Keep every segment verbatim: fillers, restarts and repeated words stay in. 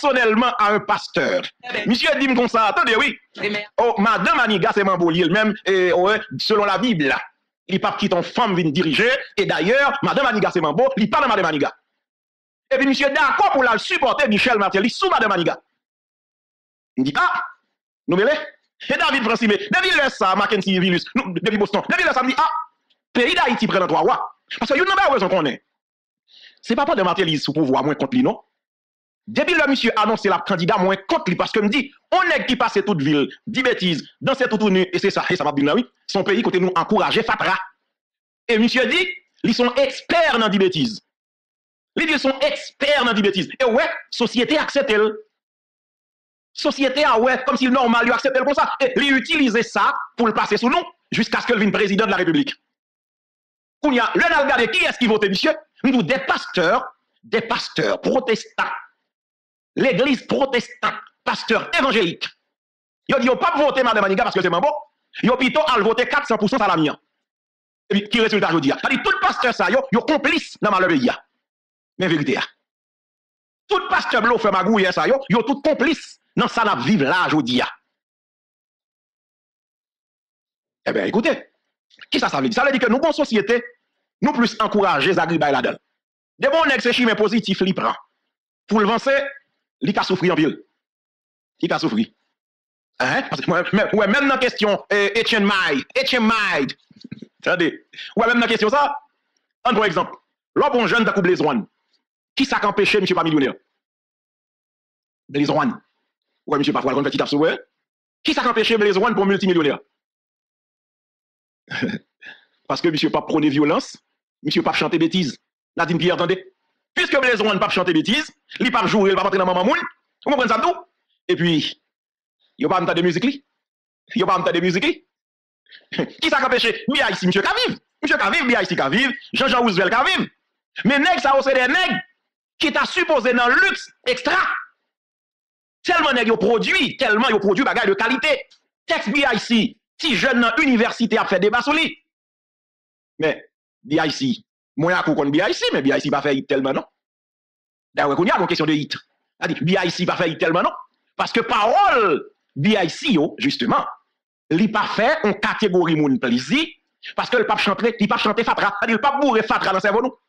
personnellement à un pasteur. Monsieur dit comme ça, attendez, oui. Oh, madame Aniga, c'est Mamboli elle-même, et ouais, selon la Bible, il n'y a pas qui ton femme vient diriger, et d'ailleurs, madame Aniga, c'est Mambo, il parle de madame Aniga. Et puis, monsieur d'accord pour la supporter Michel Martelly sous madame Aniga. Il dit, ah, nous mêlez. Et David Francis, mais depuis le ça, Mackenzie Vilus, depuis Boston, depuis le ça, me dit, ah, pays d'Haïti prend trois rois. Parce que vous n'avez pas raison qu'on est. C'est pas pas de Martelly sous pouvoir, moins contre lui, non? Depuis le monsieur annonce la candidat, moins contre lui, parce que me dit, on est qui passe toute ville, dit bêtises, dans cette tournée, et c'est ça, et ça va bien, oui. Son pays, côté nous encourager, FATRA. Et monsieur dit, ils sont experts dans dit bêtises. Ils sont experts dans dit bêtises. Et ouais, société accepte-elle. Société, ah ouais, comme si normal, lui accepte comme ça. Et lui utiliser ça pour le passer sous nous, jusqu'à ce qu'elle vienne président de la République. Qu'on y a, le regardé, qui est-ce qui vote, monsieur? Nous, des pasteurs, des pasteurs protestants. L'église protestante, pasteur évangélique. Ils ont dit, ils n'ont pas voté madame Aniga parce que c'est mambo. Ils ont plutôt voté quatre cents pour cent à la mienne. Et qui résultat, je vous dis. C'est-à-dire, tout pasteur, ça, ils sont complices dans le pays. Mais vérité, tout pasteur blanc fait magouille, ça, ils sont tous complices. Non, ça n'a vivre là, je vous dis. Eh bien, écoutez, qui ça, ça veut dire? Ça veut dire que nous, bonne société, nous plus encourager les agribay là-dedans. Des bons nègres, c'est chimé positif, li prend. Pour le vencer, li ka souffrir en ville. Li ka souffrir. Hein? Parce que, ouais, même dans la question, Étienne Maye, Étienne Maye. Attendez. Ouais, même dans la question, ça, un bon exemple. L'homme bon jeune de Blaise One. Qui ça qu'empêche, monsieur pas millionnaire? Blaise One. Ouais, monsieur, parfois, on fait petit absoué. Qui ça qu'empêche Blaise One pour multimillionnaire? Parce que monsieur pas prône violence, monsieur pas chanter bêtises. Nadine Pierre, attendez. Puisque Blaise One pas chanter bêtises, il pas jouer, il va rentrer dans maman moun. Vous comprenez ça tout? Et puis, il va pas m'entendre de musique li. Il va pas m'entendre de musique li. Qui ça qu'empêche? Oui, ici, monsieur Kaviv. Monsieur Kaviv, bien ici Kaviv. Jean-Jean Ousuel Kaviv. Mais nèg ça c'est des nèg qui t'a supposé dans le luxe extra. Tellement ils ont produit, tellement ils ont produit bagaille de qualité. Texte B I C, si jeune dans l'université a fait débat sur lui. Mais B I C, moi je connais B I C, mais B I C pas fait tellement non. D'ailleurs, il y a une question de hit. B I C pas fait tellement non. Parce que parole B I C, justement, il pas fait en catégorie moun plaisir. Parce que le pape chante, il pas chanter Fatra. C'est-à-dire le pape bourré Fatra dans le cerveau.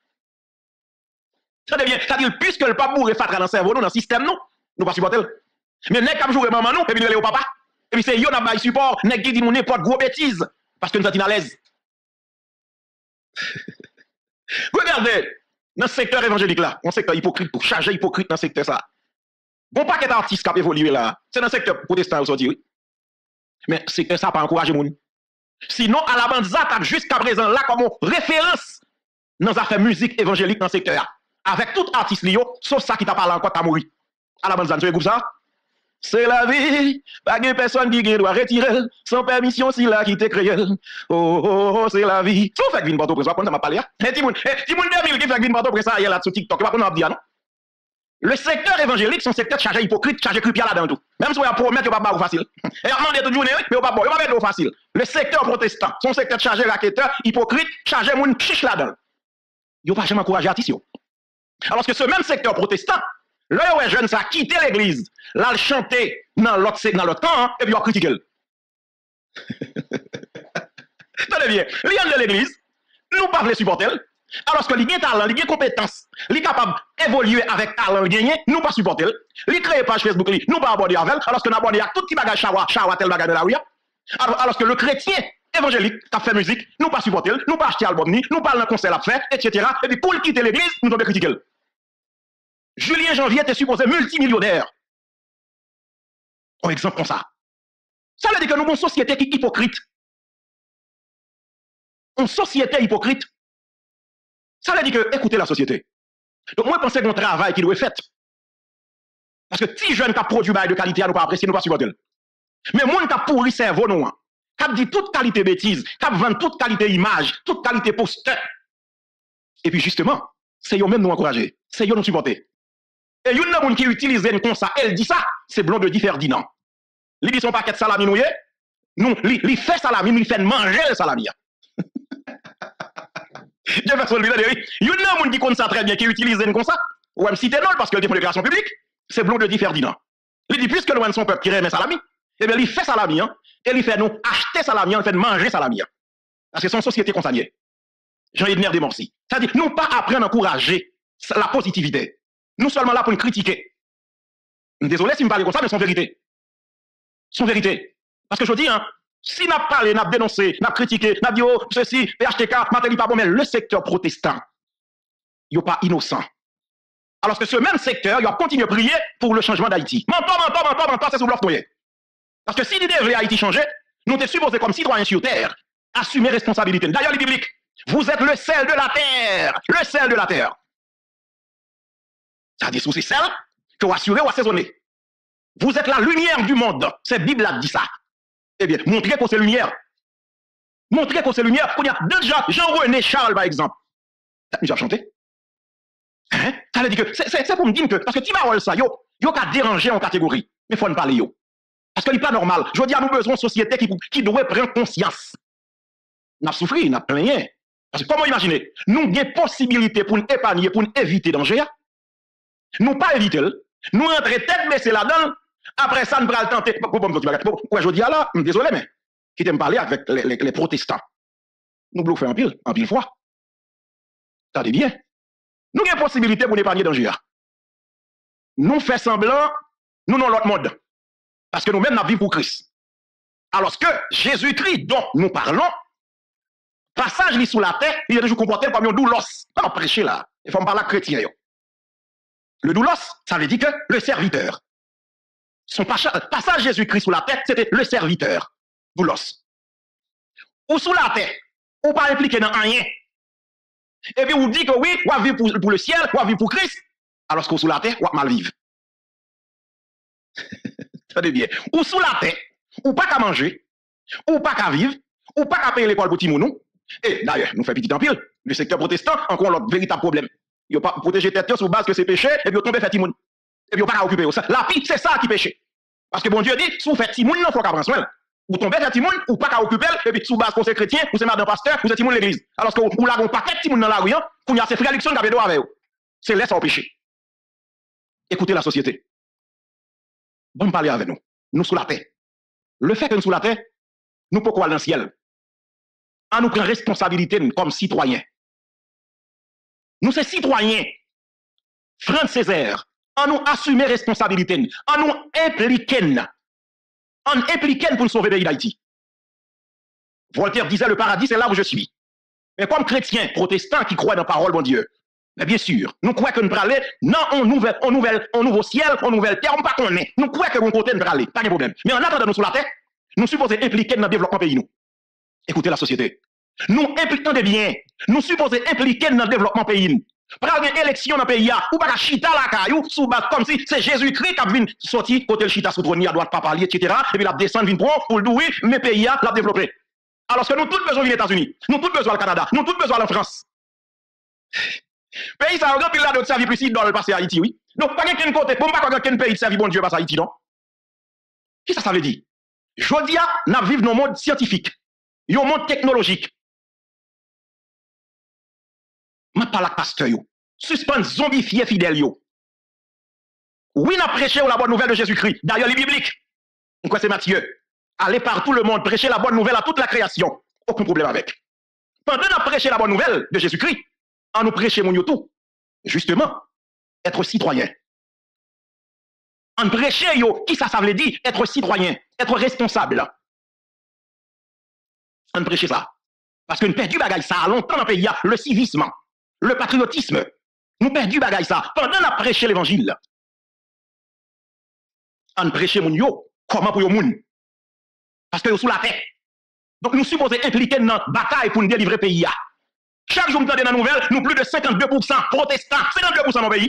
C'est-à-dire puisque le pape bourré Fatra dans le cerveau, dans le système, non. Nous pas supporter. Mais nèg k'ap joue maman nous et puis nous au papa. Et puis c'est yo n'a pas support, nèg qui dit nous n'importe gros bêtise parce que nous sommes à l'aise. Regardez, dans le secteur évangélique là, on secteur hypocrite pour charger hypocrite dans le secteur ça. Bon paquet d'artistes qui a évolué là, c'est dans le secteur protestant sorti oui. Mais c'est que ça pas encourager moun. Sinon à la bande ça jusqu'à présent là comme référence dans affaire musique évangélique dans le secteur avec tout artiste lio sauf ça qui t'a parlé encore t'a mouri. À la bande de ça, c'est la vie, pas de personne qui doit retirer, sans permission si la qui te créé. Oh, oh, oh, c'est la vie. Tout fait que Porto Prince, on m'a parlé. Et Timoun, Timoun deux mille qui fait que Porto Prince, il y a là sur TikTok, on a dit, non? Le secteur évangélique, son secteur chargé hypocrite, chargé crupial là dedans tout. Même si on a promis qu'il n'y a pas de facile. Et on a demandé tout le monde, mais on ne va pas de facile. Le secteur protestant, son secteur chargé raquetteur, hypocrite, chargé moun chiche là dedans. Il n'y a pas jamais encouragé à tisser. Alors que ce même secteur protestant, là, les jeunes, ça a quitté l'église. Là, ils chantent dans l'autre camp, et puis ils critiquent. Tenez bien, les gens de l'église, nous ne pouvons pas les supporter. Alors que les gens ont talent, les gens ont compétences, les gens capables d'évoluer avec talent, nous ne pas supporter. Ils créent page Facebook, nous ne pas aborder avec. Alors que nous abordons avec tout qui bagage chawa, chawa tel bagage de la rue. Alors que le chrétien évangélique qui fait musique, nous ne pas supporter, nous ne pas acheter album, nous ne pas le conseil à faire, et cetera. Et puis pour quitter l'église, nous devons critiquer. Julien Janvier était supposé multimillionnaire. Un exemple comme ça. Ça veut dire que nous avons une société qui est hypocrite. Une société hypocrite. Ça veut dire que, écoutez la société. Donc, moi, je pense qu'on travaille qui doit être fait. Parce que si jeune qui a produit de qualité, nous ne pas apprécier, nous ne pas supporter. Mais moi, qui a pourri le cerveau, nous, qui a dit toute qualité bêtise, qui a vendu toute qualité image, toute qualité poster. Et puis, justement, c'est eux-mêmes nous encourager. C'est eux nous supporter. Et une personne qui utilise une comme ça, elle dit ça, c'est blond de dit Ferdinand. Il dit son paquet de salami nouye, non, il fait salami, il fait manger le salami. Je vais faire ça, il y a une personne qui compte ça très bien, qui utilise une comme ça, ou elle me cite non, parce qu'elle fait une déclaration publique, c'est blond de dit Ferdinand. Il dit, puisque le son peuple qui remet salami, eh bien, il fait salami, hein, et il fait nous acheter salami, il fait manger salami. Hein. Parce que c'est une société consignée. Jean-Yves Nerf de Morsi. C'est-à-dire, nous pas apprendre à encourager la positivité. Nous seulement là pour nous critiquer. Désolé si je parle comme ça, mais c'est une vérité. C'est une vérité. Parce que je dis, hein, si n'a parlé, n'a dénoncé, n'a critiqué, n'a dit, oh, ceci, P H T K, Martelly pas bon, mais le secteur protestant, il n'est pas innocent. Alors que ce même secteur, il va continuer à prier pour le changement d'Haïti. Mentor, mentor, mentor, mentor, c'est sous bloc noyer. Parce que si l'idée veut Haïti changer, nous sommes supposés comme citoyens sur terre, assumer responsabilité. D'ailleurs, les bibliques, vous êtes le sel de la terre. Le sel de la terre. Ça dit sous ces sels que vous assurez ou assaisonnez. Vous êtes la lumière du monde. Cette Bible a dit ça. Eh bien, montrez qu'on c'est lumière. Montrez qu'on c'est lumière. Qu'on y a déjà Jean-René Charles, par exemple. Ça nous a chanté. Hein? Ça veut dire que c'est pour me dire que, parce que Timarol, ça, yo, yo qu'a dérangé en catégorie. Mais il faut ne parler yo. Parce que n'est pas normal. Je dis à nous besoin de société qui, qui doit prendre conscience. N'a souffri, n'a plaigné. Parce que comment imaginer, nous avons des possibilités pour nous épargner, pour nous éviter danger. Nous pas éviter, nous entrer tête baissée là-dedans. Après ça, nous prenons le tenter. Pourquoi je dis à là, désolé, mais qui t'aime parler avec les, les, les protestants. Nous bluffons en pile, en pile fois. Ça dit bien. Nous avons des possibilités pour nous épargner danger. Nous faisons semblant, nous n'avons l'autre monde. Parce que nous-mêmes, nous vivons pour Christ. Alors que Jésus-Christ dont nous parlons, passage li sous la terre, il est toujours comporté comme un doulos. Pas prêcher là. Il faut me parler chrétien. Le doulos, ça veut dire que le serviteur. Son passage Jésus-Christ sous la terre, c'était le serviteur. Doulos. Ou sous la terre, ou pas impliqué dans rien. Et puis, on dit que oui, on vit pour, pour le ciel, on vit pour Christ, alors que sous la terre, on mal vivre. Ça devient. Ou sous la terre, ou pas qu'à manger, ou pas qu'à vivre, ou pas qu'à payer l'école pour Timounou. Et d'ailleurs, nous faisons petit empile, le secteur protestant, encore l'autre véritable problème. Il n'y a pas protéger tête sur base que c'est péché, et puis il tombe fait Timoun. Et puis il n'y a pas à occuper ça. La pipe, c'est ça qui péché. Parce que bon Dieu dit, si vous faites Timoun, il faut qu'à prendre soin. Vous tombez fait Timoun, ou pas qu'à occuper, et puis sous base qu'on c'est chrétien, ou c'est madame pasteur, ou c'est Timoun l'église. Alors que vous l'avez un paquet Timoun dans la rue, qu'on y a ces frélictions qui avec eux. C'est laisse au péché. Écoutez la société. Bon, parler avec nous. Nous sous la terre. Le fait que nous sous la terre, nous pouvons aller dans le ciel. En nous prenant responsabilité comme citoyens. Nous sommes citoyens. Franck Césaire, en nous assumer responsabilité, en nous impliquer, en nous impliquer pour nous sauver le pays d'Haïti. Voltaire disait le paradis, c'est là où je suis. Mais comme chrétiens, protestants qui croient dans la parole, bon Dieu, mais bien sûr, nous croyons que nous allons aller dans un nouveau ciel, un nouvel terre, on ne connaît pas. Nous croyons que nous allons aller, pas de problème. Mais en attendant nous sur la terre, nous sommes supposés impliquer dans le développement du pays. Nous. Écoutez la société. Nous impliquons des biens. Nous supposés impliquer dans le développement du pays. Prendre une élection dans le pays. Ou pas chita la caillou, sous base comme si c'est Jésus-Christ qui a venu sortir côté le chita sous trône, à droite, papa, et cetera. Et puis la descendre, vient prendre pour le douer, mais le pays l'a développé. Alors que nous tous besoin des États-Unis, nous tous besoin du Canada, nous tous besoin de la France. Pays ça, il a de servir plus ici dans le passé Haïti, oui. Donc, pas quelqu'un côté, pour ne pas quelqu'un pays de servir bon Dieu passe Haïti, non. Qui ça, ça veut dire? Jodia, nous vivons dans le monde scientifique, dans le monde technologique. Je parle à pasteur, suspend zombifié fidèle. Oui, nous prêchons la bonne nouvelle de Jésus-Christ. D'ailleurs, les bibliques, c'est Matthieu. Allez par tout le monde, prêcher la bonne nouvelle à toute la création. Aucun problème avec. Pendant que nous prêchons la bonne nouvelle de Jésus-Christ, en nous prêcher mon yotou, justement, être citoyen. En prêcher, yo, qui ça, ça veut dire être citoyen, être responsable. En prêcher ça. Parce que nous perdons du bagage ça, longtemps dans le pays, le civisme, le patriotisme. Nous perdons du bagage ça, pendant la prêcher l'évangile. En prêcher mon yo, comment pour yo moun? Parce que yo sous la terre. Donc nous supposons impliquer dans la bataille pour nous délivrer le pays. Chaque jour, nous entendons la nouvelle, nous plus de cinquante-deux pour cent protestants, cinquante-deux pour cent dans le pays.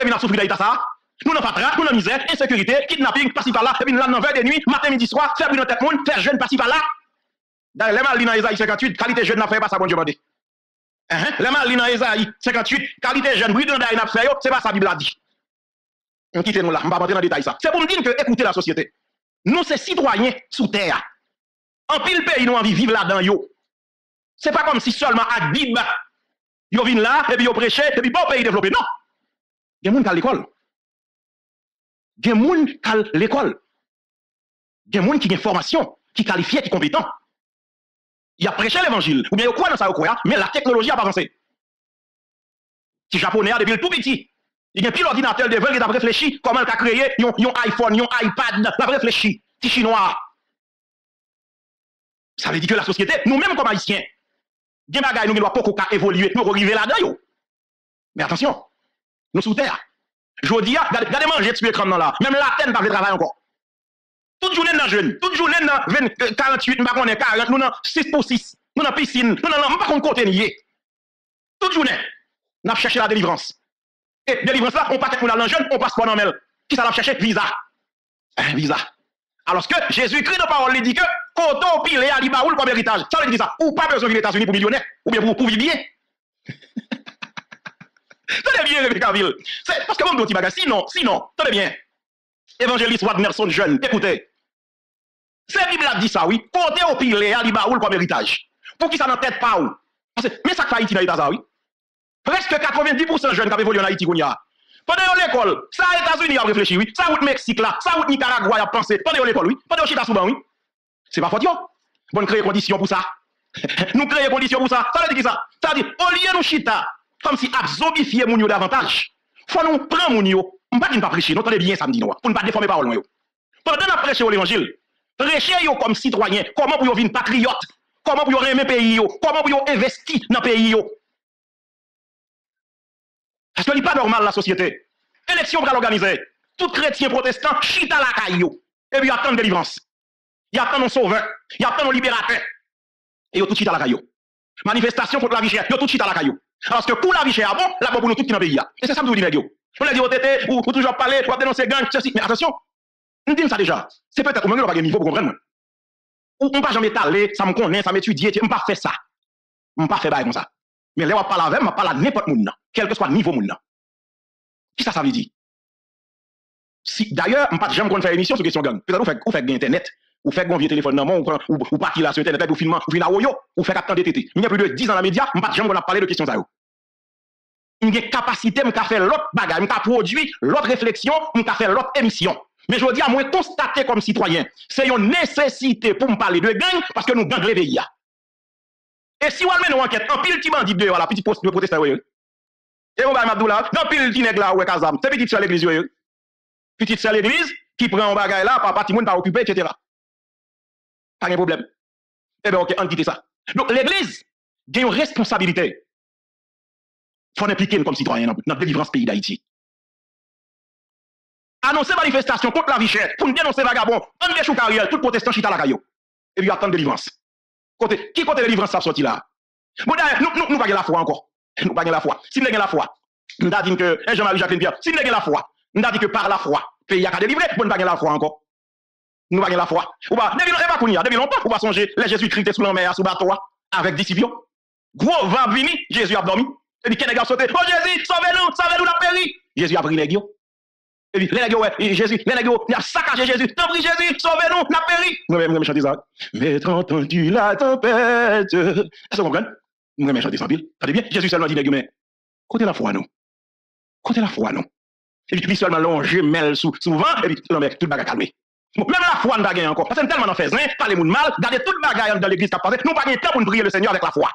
Et puis nous souffrons d'Haïti ça. Nous n'avons pas de traque, nous n'avons misère, insécurité, kidnapping, passif par là, et puis nous l'avons vers des nuits, matin, midi, soir, faire brûler notre monde, faire jeune, passif par là. Dans les malines dans Esaïe cinquante-huit, qualité jeune n'a fait pas ça, bon Dieu m'a dit. Les malines dans Esaïe cinquante-huit, qualité jeune, brûlant d'ailleurs n'a fait, c'est pas ça, Bible a dit. On quitte nous là, on va rentrer dans les détails ça. C'est pour me dire que, écoutez la société. Nous, c'est citoyens sous terre. En pile pays, nous envie vivre là-dedans, yo. C'est pas comme si seulement à Dib, ils viennent là, et puis ils prêchent, et puis bon pays développé. Non. Il y a des gens qui sont à l'école. des gens qui ont l'école, des gens qui ont une formation, qui sont qualifiés, qui sont compétents. Ils ont prêché l'évangile, ou bien ils croient dans ça, mais la technologie n'a pas avancé. Les Japonais, depuis le tout petit, ils ont pris l'ordinateur devant, ils ont réfléchi comment ils ont créé, ils ont un iPhone, ils ont un iPad, ils ont réfléchi, les Chinois. Ça veut dire que la société, nous-mêmes comme Haïtiens, nous ne devons pas évoluer, nous devons arriver là-dedans. Mais attention, nous sommes sous terre. Je dis, regardez manger sur l'écran là. Même la tête ne va pas travailler encore. Toute journée dans jeune, toute journée dans quarante-huit, quarante, nous dans six pour six, nous dans piscine, nous dans pas qu'on côté. Toute journée, nous avons cherché la délivrance. Et délivrance là, on passe pour la jeune, on passe pas dans mel. Qui ça va chercher visa? Visa. Alors que Jésus-Christ de parole dit que quand on pile à Libaoul comme héritage, ça veut dire ça. Ou pas besoin des États-Unis pour millionnaire, ou bien pour vivre bien. Tenez bien, Rebecca Ville. C'est parce que vous me dites, sinon, sinon, tenez bien. Évangéliste Wadnerson jeune, écoutez. C'est Bible a dit ça, oui. Côté au pilé, à Libaoul comme héritage. Pour qui ça n'en tête pas ou? Mais ça que Haïti n'a pas ça, oui. Presque quatre-vingt-dix pour cent jeunes qui ont évolué en Haïti, qu'on y a. Pendant l'école, ça États-Unis a réfléchi, oui. Ça au Mexique là, ça au Nicaragua a pensé. Pendant l'école, oui. Pendant Chita Souban, oui. C'est pas faute, yo. Bon, créer conditions pour ça. Nous créer conditions pour ça. Ça veut dire qui ça? Ça veut dire, au lieu nous Chita. Comme si a zombifié moun yo davantage. Faut nous prendre moun yo. On pas dit pas prêcher, nous entendez bien samedi noir. Pour ne pas déformer parole yo. Pendant n'a prêcher l'évangile, prêcher yo comme citoyen, comment pour yo venir patriote, comment pour yo aimer pays yo, comment pour yo investir dans pays yo. Parce que n'est pas normal la société. Élection va l'organiser. Tout chrétien protestant chita la caille yo. Et puis attend délivrance. Il attend un sauveur, il attend un libérateur. Et yo tout chita la caille yo. Manifestation contre la vie chère, yo tout chita la caille yo. Parce que pour la vie chère, bon, la bon pour nous tous qui dans le pays. Et c'est ça que nous disons. On les dit au tété, ou toujours parler, ou dénoncer gang, ceci. Mais attention, nous disons ça déjà. C'est peut-être que nous n'avons pas de niveau pour comprendre. Ou on ne va jamais parler, ça me connaît, ça m'étudie, on ne va pas faire ça. On ne va pas faire ça comme ça. Mais là, on parle avec, on parle à n'importe qui, quel que soit le niveau. Qui ça, ça veut dire? D'ailleurs, on ne va jamais faire une émission sur question gang. Peut-être qu'on fait Internet, ou fait qu'on vient téléphone dans le monde, ou partir là sur Internet, ou filmer, ou filmer à Oyo, ou faire capteur de tété. Il y a plus de dix ans dans les médias, on ne va jamais parler de questions ça. Une capacité de faire l'autre bagage, de produire l'autre réflexion, de faire l'autre émission. Mais je dis à moi, constater comme citoyen, c'est une nécessité pour me parler de gang parce que nous gang réveillés. Et si on mène une enquête, un pile qui bandit de la petite poste de protestant, et on va m'abdoula, un pile qui nègre là, ou Kazam, c'est petite sur l'église, petite sur l'église, qui prend un bagage là, papa, tout le monde va occuper, et cetera. Pas de problème. Eh bien, ok, on quitte ça. Donc, l'église, a une responsabilité. Il faut impliquer comme citoyen dans la délivrance pays d'Haïti. Annoncer manifestation contre la vie chère, pour dénoncer vagabond, on déchou carrière, tout protestant chita la caillou. Et puis attendre délivrance. Côté, qui côté délivrance ça sorti là? Bon d'ailleurs, nous nous nous pas la foi encore. Nous pas la foi. Si nous avons la foi, nous avons dit que Jean-Marie Jacqueline Pierre, si nous avons la foi, nous avons dit que par la foi, pays a qu'à délivrer, bon nous pas la foi encore. Nous pas la foi. Ou pas, depuis longtemps, on ne pas songer, les Jésus-Christ sous la mer, sous bateau avec disciples. Gros va venir, Jésus a dormi. Et puis, quelqu'un a sauté, oh Jésus, sauvez-nous, sauvez-nous la péri. Jésus a pris les gars. Et puis, les gars, Jésus, les gars, il a saccagé Jésus. T'as pris Jésus, sauvez-nous, la péri. Nous même chanter ça. Mais entendu la tempête. Est-ce que vous comprenez? Nous même chanter ça, Bill. T'as bien? Jésus seulement dit, les gars, mais côté la foi, non. Côté la foi, non. Et puis, seulement l'on gemelle souvent, et puis, tout le bagage calmé. Même la foi, on va gagner encore. Parce que tellement on fait, parler de mal, garder tout le bagage dans l'église qui a passé. Nous ne gagnons pas pour prier le Seigneur avec la foi.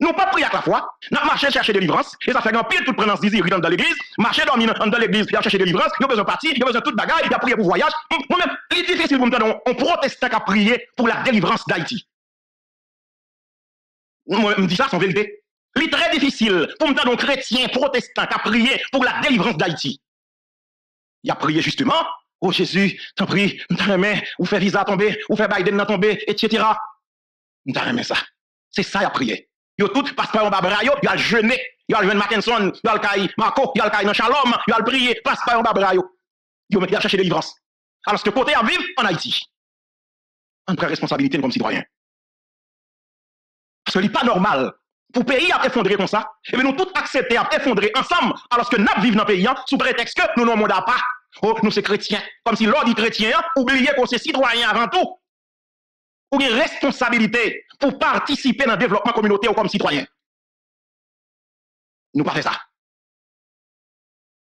Nous pas prier avec la foi, nous marché chercher délivrance, et ça fait grand pile toute prenance désir dans l'église, marcher dormir dans l'église, il a cherché délivrance, il a besoin de partir, il a besoin de toute bagaille, il a prié pour voyage. Moi-même, il est difficile pour me donner un protestant qui a prié pour la délivrance d'Haïti. Moi, je me dis ça sans vérité. Il est très difficile pour me donner un chrétien protestant qui a prié pour la délivrance d'Haïti. Il a prié justement, oh Jésus, t'en prie, m'ta remet, ou fait visa tomber, ou fait Biden tomber, et cetera. M'ta remet ça. C'est ça, il a prié. Yo tout passe par en bas brayo, yo al jeûner, yo al jeûner Mackinson, yo al caille Marco, yo al caille dans Shalom, yo al prier, passe par en bas brayo. Yo met chercher délivrance. Alors que côté à vivre en Haïti. On prend responsabilité comme citoyen. Parce que n'est pas normal pour pays à effondrer comme ça, et bien nous tous accepter à effondrer ensemble alors que nous vivons dans pays sous prétexte que nous n'avons pas. Oh, nous c'est chrétiens, comme si l'ordre chrétien oubliait qu'on c'est citoyen avant tout. Ou une responsabilité pour participer dans le développement communautaire comme citoyen. Nous ne faisons pas ça.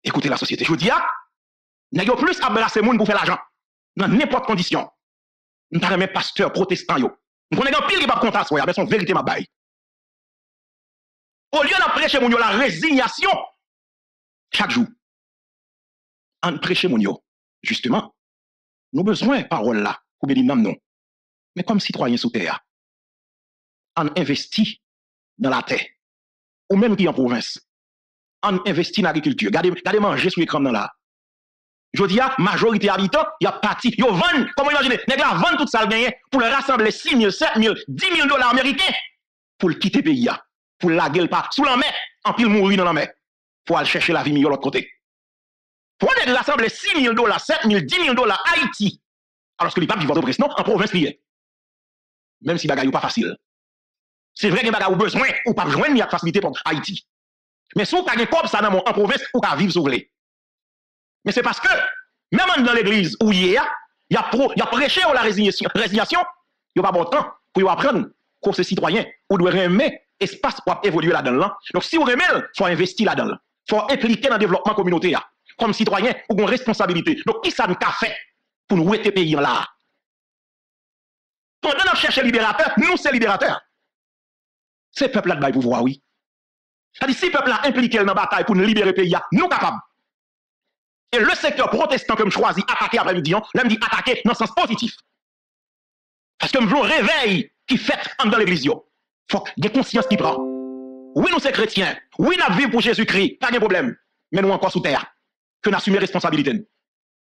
Écoutez la société. Je vous dis, N'a yo plus abrasser moun pour faire l'argent dans n'importe condition. Nous avons même pasteur protestant yo. Nous connaissons pire qui pas content soya, mais son vérité m'a bail. Au lieu de prêcher moun yo la résignation chaque jour. En prêcher moun yo, justement, nous besoin parole là pour bénir nam non. Mais comme citoyen sous terre, on investit dans la terre ou même qui en province. On investit dans l'agriculture. Gardez, gardez manger sur l'écran dans là. Je dis à majorité habitant, il y a parti, ils vendent, comment imaginer, les gars vendent tout ça pour le rassembler six mille, sept mille, dix mille dollars américains pour le quitter le pays, pour la gueule pas sous la mer, en pile mourir dans la mer, pour aller chercher la vie meilleure de l'autre côté. Pour aller rassembler six mille dollars, sept mille, dix mille dollars à Haïti, alors que les papes du Porto Prince, non, en province, il est. Même si bagaille n'est pas facile. C'est vrai que bagaille ou besoin, ou pas besoin, il y a facilité pour Haïti. Mais si vous n'avez pas de ça en province, ou qu'à vivre sur les. Mais c'est parce que, même dans l'église où il y a, il y a prêché la résignation, il n'y a pas bon temps pour apprendre qu'on est citoyen, ou doit aimer espace pour évoluer là-dedans. Donc si vous aimez, il faut investir là-dedans. Il faut impliquer dans le développement communautaire. Comme citoyen, ou une responsabilité. Donc qui ça nous a fait pour nous être pays là? Pendant qu'on cherche libérateur, nous c'est libérateur. C'est le peuple là-dedans pour voir, oui. C'est-à-dire si le peuple là impliqué dans la bataille pour nous libérer le pays, nous capables. Et le secteur protestant que je choisis, attaquer après-midi, là je dis attaquer dans le sens positif. Parce que je veux un réveil qui fait dans l'église. Il faut que des consciences qui prennent. Oui, nous sommes chrétiens. Oui, nous vivons pour Jésus-Christ. Pas de problème. Mais nous encore sous terre. Que nous assumons responsabilité.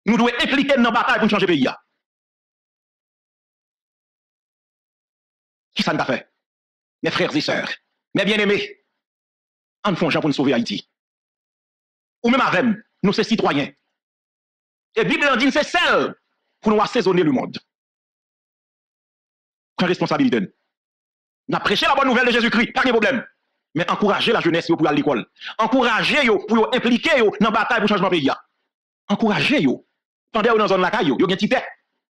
Nous devons impliquer dans la bataille pour changer le pays. Qui ça nous a fait? Mes frères et sœurs, mes bien-aimés, en font gens pour nous sauver Haïti. Ou même avec nous. Nous sommes citoyens. Et la Bible dit c'est celle pour nous assaisonner le monde. Prends responsabilité. Nous avons prêché la bonne nouvelle de Jésus-Christ, pas de problème. Mais encouragez la jeunesse pour aller à l'école. Encouragez pour impliquer dans la bataille pour le changement du pays. Encouragez pendant que dans la zone de la caille, vous avez un petit tête.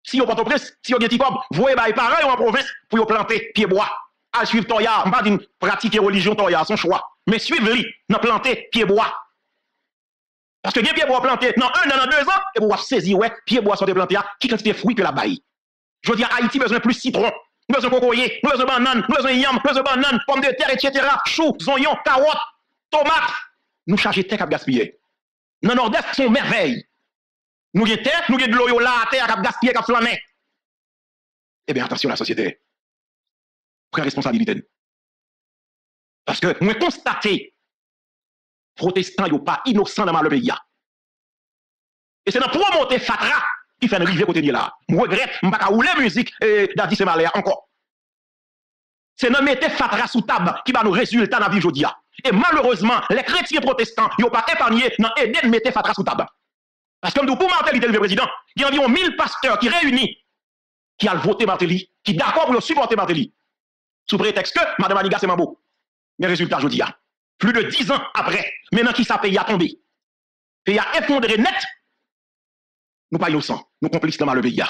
Si vous êtes Port-au-Prince, si vous êtes un petit peuple, vous voyez les parents en province pour planter pied bois. Allez suivre Toya, je ne vais pas pratiquer religion Toya, son choix. Mais suivez-le, dans planter pied bois. Parce que les pieds bois plantés, dans un an, dans deux ans, et vous saisir, ouais, pieds bois sont plantés, qui quantité de fruits que la baille. Je veux dire, Haïti besoin plus citron, nous besoin cocoyer, nous besoin banane, nous besoin yam, nous besoin banane, pommes de terre, et cetera, choux, oignons, carottes, tomates. Nous chargeons terre à gaspiller. Dans le nord-est, c'est une merveille. Nous avons terre, nous avons de l'eau là, à terre, à gaspiller, à flaner. Eh bien, attention, la société. Prends responsabilité. Parce que nous avons constaté. Protestants, ils ne sont pas innocents dans le pays. Et c'est dans promoter FATRA qui fait un rivière côté de là. Je regrette, je ne peux pas rouler la musique et David Malaya encore. C'est dans mettre FATRA sous table qui va nous résultat dans la vie aujourd'hui. Et malheureusement, les chrétiens protestants, ils n'ont pas épargné dans aider de mettre FATRA sous table. Parce que pour Martelly, le président, il y a environ mille pasteurs qui réunis, qui ont voté Martelly, qui sont d'accord pour supporter Martelly. Sous prétexte que Mme Aniga, c'est Mambo. Mais résultat aujourd'hui. Plus de dix ans après, maintenant qui ça pays a tombé, pays a effondré net, nous pas innocents, nous complices dans le pays.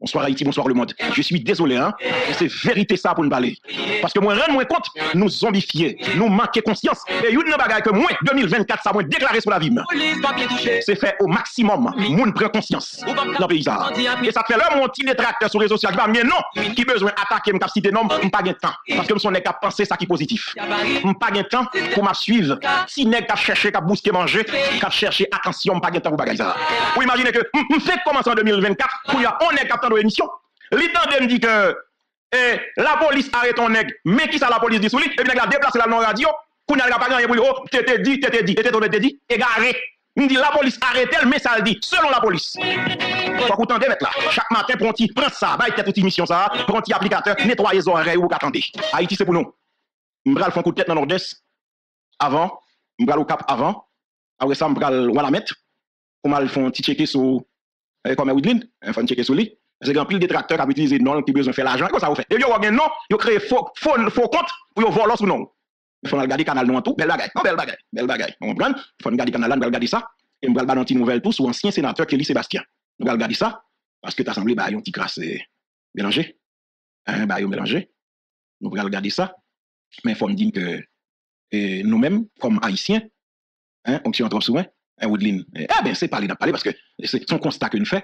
Bonsoir Haïti, bonsoir le monde. Je suis désolé, hein, c'est vérité ça pour nous parler. Parce que moi, je me compte, nous zombifier, nous manquer conscience. Et une bagaille que moi, deux mille vingt-quatre, ça m'a déclaré sur la vie. C'est fait au maximum, nous prenons conscience dans le pays. Et ça fait là, mon petit détracteur sur les réseaux sociaux, mais non, qui besoin d'attaquer, je cité non, je n'ai pas de temps. Parce que je suis capable de penser ça qui est positif. Je n'ai pas de temps pour me suivre. Si je suis cherché, je bousquer manger, je chercher attention, je n'ai pas de temps pour bagaille ça. Vous imaginez que je fais commencer en deux mille vingt-quatre, pour y a, on est capable émission. L'État me dit que eh, la police arrête ton nègre, mais qui ça la police dit sous lui, et bien il a déplacé la non-radio, qu'on n'a pas gagné, oh, t'étais dit, t'étais dit, t'étais dit, égaré. Il dit la police arrête elle, mais ça le dit, selon la police. Faut qu'on t'entende là. Chaque matin, pronti, prends ça, va être toute émission ça, pronti applicateur, nettoyez les oreilles ou attendez. Haïti, c'est pour nous. M'bral font coup de tête dans l'ordest, avant, m'bral au cap avant, après ça, m'bral ou à la mettre, comme elle font petit checker sur, comme elle Woodline, elle font checker sur lui. C'est un pile de détracteurs qui utilisent non, qui besoin de faire l'argent. Et ça vous fait. Et vous avez un nom, vous créez faux compte pour vous voler sous nom. Il faut regarder le canal non en tout. Belle bagaille. Non, belle bagaille. Belle bagaille. On comprend. Il faut regarder le canal là, on regarder ça. Et on va regarder une nouvelle tout sur l'ancien sénateur Kelly Sébastien. On va regarder ça. Parce que tu as semblé, bah, un petit crasse mélangé. Un baillon mélangé. On va regarder ça. Mais il faut me dire que nous-mêmes, comme haïtiens, on se retrouve souvent. Woodline. Eh bien, c'est parler, parler parce que c'est son constat que nous faisons.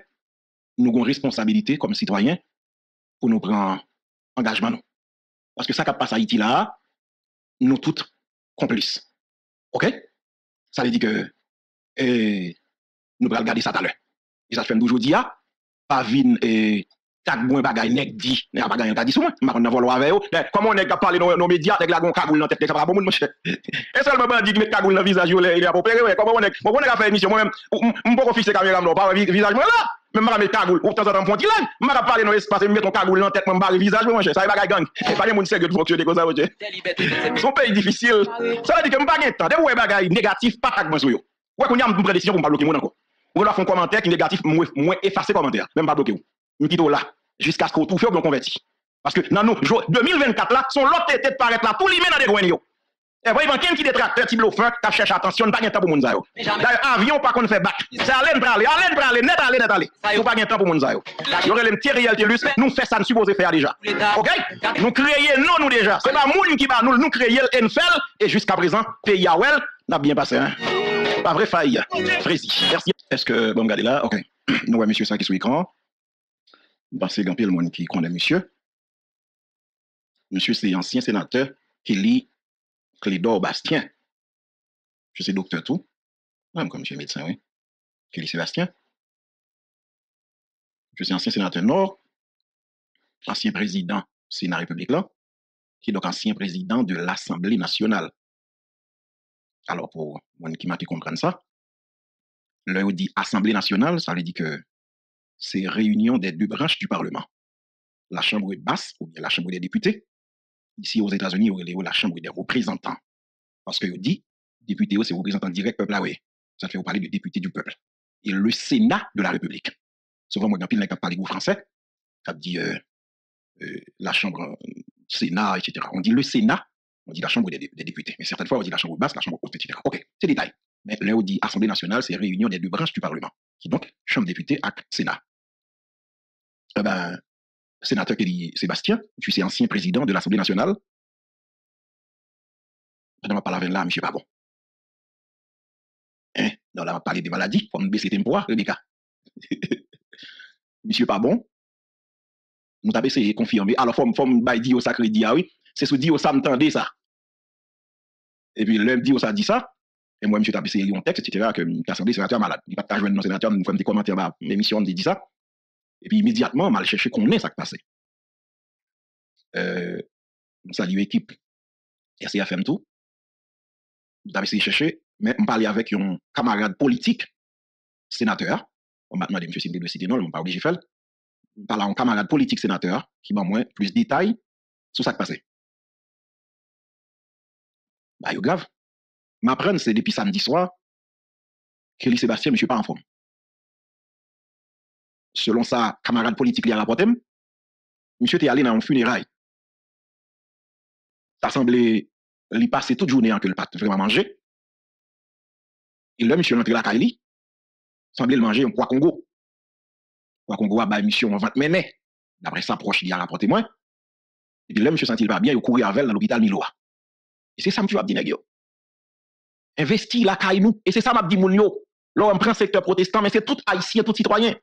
Nous avons une responsabilité comme citoyens pour nous prendre engagement. Nous. Parce que ça qui passe à Haïti là, nous toutes complices. OK? Ça veut dire que eh, nous allons regarder ça tout à l'heure. Et ça fait toujours dire, pas vine et quatre bons bagailles, nèg dit, nèg a bagaille, on t'a dit souvent, m'a pas volo avec eux. Comment nèg a parlé dans nos médias, nèg la gon cagoule dans tête, ça pas bon monde mon cher. Et seulement bandit qui met cagoule dans visage, il a opéré, comment nèg, mon nèg a fait émission moi-même, on pas fixer caméra non, pas visage moi là. Même m'a met cagoule, ou de temps en temps pointe là, m'a parlé dans espace, met ton cagoule dans tête, m'a barré visage mon cher, ça est bagaille gang. Et pas monde sérieux de fonctionner comme ça mon cher. Son pays difficile. Ça veut dire que m'a pas gain temps, des ouais bagaille négatif pas tag moi sur yo. Ouais qu'on y a me prendre décision pour pas bloquer mon encore. Vous avez fait un commentaire qui est négatif, moins effacer le commentaire, même pas bloquer. Nous quittons là, jusqu'à ce qu'on trouve un converti. Parce que dans nos jours deux mille vingt-quatre, là, son lot était de paraître là, tout les mêmes dans des gouvernements. Et vous avez quelqu'un qui détracte, type le fin, qui cherche attention, pas de temps pour les gens. D'ailleurs, avion, pas qu'on fait bac. C'est aller, aller, aller, aller, net, aller, net, aller. Il n'y a pas de temps pour les gens. Il y aurait une petite réalité, nous faisons ça, nous supposons faire déjà. OK? Nous créons, non, nous déjà. Ce n'est pas moun qui va nous, nous créons l'Enfel, et jusqu'à présent, pays Yawel n'a bien passé. Pas vrai faille. Frézy. Merci. Est-ce que, bon, regardez là, ok. Nous voyons monsieur ça qui est sous l'écran. Bah, c'est Gampil, le monde qui connaît monsieur. Monsieur, c'est ancien sénateur Kelly Sébastien. Je sais docteur tout. Même comme monsieur médecin, oui. Kelly Sébastien. Je suis ancien sénateur Nord. Ancien président Sénat République là. Qui est donc ancien président de l'Assemblée nationale. Alors, pour les gens qui m'ont comprendre ça, leur dit Assemblée nationale, ça veut dire que c'est réunion des deux branches du Parlement. La Chambre basse, ou bien la Chambre des députés. Ici, aux États-Unis, on a la Chambre des représentants. Parce que vous dit, député, c'est représentant direct peuple là, oui. Ça fait vous parler de député du peuple. Et le Sénat de la République. Souvent, moi, quand il y a parlé de français, ça dit euh, euh, la Chambre, euh, Sénat, et cetera. On dit le Sénat. On dit la Chambre des, des députés. Mais certaines fois, on dit la Chambre basse, la Chambre haute, et cetera. OK, c'est détail. Mais là, on dit Assemblée nationale, c'est réunion des deux branches du Parlement, qui donc, Chambre des députés et Sénat. Eh ben, sénateur Kelly Sébastien, tu sais, ancien président de l'Assemblée nationale. Madame m'a parlé là, monsieur, pas bon. Hein? Non, là, on va parler des maladies, comme baisser le poids, Rebecca. Monsieur, pas bon. Nous avons essayé de confirmer. Alors, forme, forme, by Dio, sacré Dia, oui. C'est ce Dio, ça m'entendait, ça. Et puis, l'homme dit, ça dit ça. Et moi, monsieur, t'as essayé un texte, et cetera, que l'Assemblée sénateur malade. Il va pas joindre nos sénateurs, nous faisons des commentaires, bah, l'émission, on dit ça. Et puis, immédiatement, mal cherché qu'on est, ça qui passe. Euh, salut, équipe. R C F M tout. T'as essayé de chercher, mais on parlait avec un camarade politique, sénateur. On m'a demandé, monsieur, si vous voulez citer, non, on m'a pas obligé de faire. On parlait à un camarade politique, sénateur, qui m'a moins plus de détails sur ça qui passe. Bah, yo grave. M'apprendre, c'est depuis samedi soir, que Kelly Sébastien, monsieur, pas en forme. Selon sa camarade politique, il a rapporté, monsieur, t'es allé dans un funérail. Ça semblait lui passer toute journée en que le pas vraiment manger. Et là, monsieur, l'entrée la Kaili, semblait le manger un poids Congo. Poids Congo a bah, monsieur, on va te mener. D'après sa proche, il a rapporté moins. Et puis là, monsieur, sentit pas bien, il courait avec dans l'hôpital Miloa. Et c'est ça que tu vas dire, Nagyo. Investir la caille nous. Et c'est ça que je dis, Mounio. Là, on prend le secteur protestant, mais c'est tout haïtien, tout citoyen.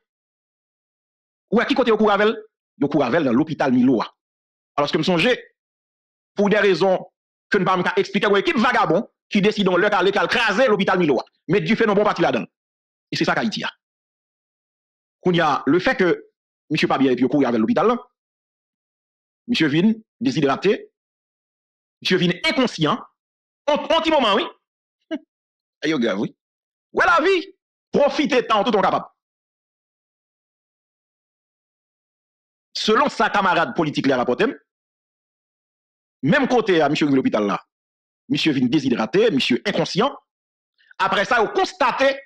Ou à qui côté au Kouravel? Au Kouravel dans l'hôpital Miloa. Alors, ce que je me songe, pour des raisons que je ne peux pas expliquer, une équipe vagabond qui décide de leur aller craser l'hôpital Miloa. Mais du fait, non, bon parti là-dedans. Et c'est ça qu'Haïti a. Qu'on y a le fait que M. Pabier et puis au Kouravel l'hôpital, M. Vin, déshydraté, M. Vin inconscient, en petit moment, oui. Et yo grave, oui. Ouais, la vie, profitez tant tout on capable. Selon sa camarade politique, la rapporte, même côté à M. Vin l'hôpital là, M. Vin déshydraté, M. inconscient. Après ça, vous constatez,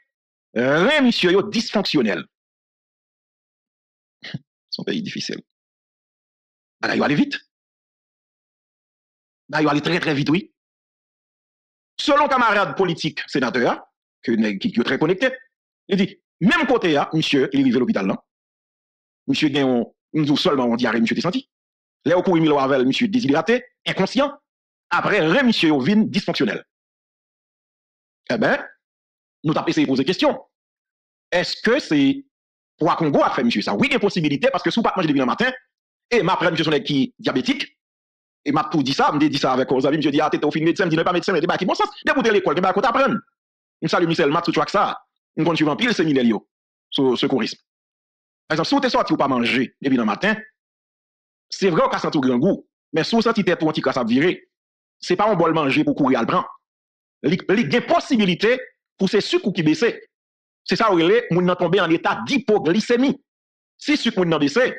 rien, M. yo dysfonctionnel. Son pays difficile. Bah, yo allez vite. Bah, yo allez très très vite, oui. Selon camarade politique sénateur, qui est très connecté, il dit, même côté, monsieur, il est arrivé à l'hôpital, non? Monsieur, nous seulement on diarrhée, monsieur, t'es senti. Là, au cours de Miloavel, monsieur, déshydraté, inconscient. Après, ré, monsieur, vin, dysfonctionnel. Eh bien, nous avons essayé de poser question. Est-ce que c'est pour Congo a fait monsieur ça? Oui, il y a possibilité parce que si vous pas manger depuis le matin, et ma après monsieur son qui diabétique, et m'a tout dit ça, me dit ça avec vos amis, monsieur dit ah t'es au film médecin, me dit non pas médecin, mais débat qui bon sens, débouter l'école, débat qu'on t'apprenne. Nous salut Michel Martelly, tout ça. Nous continuons pile séminaire yo, sur secourisme. Par exemple, si vous êtes sorti ou pas manger depuis le matin, c'est vrai qu'on casse tout grand goût, mais si vous sentez tête pour un petit casse à virer, c'est pas un bol manger pour courir à le prendre. Il y a possibilité pour ces sucres qui baissent. C'est ça où il est, moun nan tombé en état d'hypoglycémie. Si sucre moun nan baissé,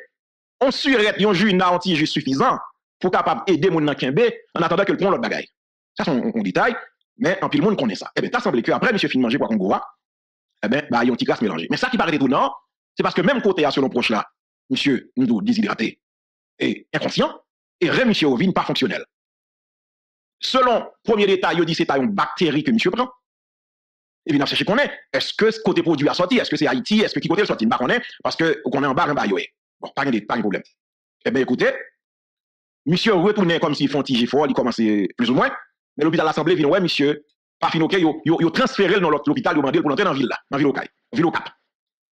on surette yon jus nan anti-jus suffisant pour capable aider moun nan kenbe en attendant que le prend l'autre bagaille. Ça c'est un détail, mais en pile moun connaît ça. Eh bien, t'as semblé que après monsieur fin manger pour Congo, eh bien, bah yon ti grasse mélangé. Mais ça qui paraît étonnant, c'est parce que même côté à selon proche là, monsieur nous déshydraté et inconscient et ré monsieur ovine pas fonctionnel. Selon premier détail, il dit c'est une bactérie que monsieur prend. Et puis, on a cherché qu'on est. Est-ce que ce côté produit a sorti? Est-ce que c'est Haïti? Est-ce que qui côté sorti? Bah, on est, parce que qu'on est en bas, en bas, yo. Bon, pas de problème. Eh bien, écoutez, monsieur retourné comme s'il font tige fort, il commençait plus ou moins. Mais l'hôpital l'Assemblée vient, ouais, monsieur, pas fin, ok, yo, yo, yo transféré dans l'autre hôpital, yo mandé pour l'entrer dans la ville là, dans la ville au Cap. Ville au Cap.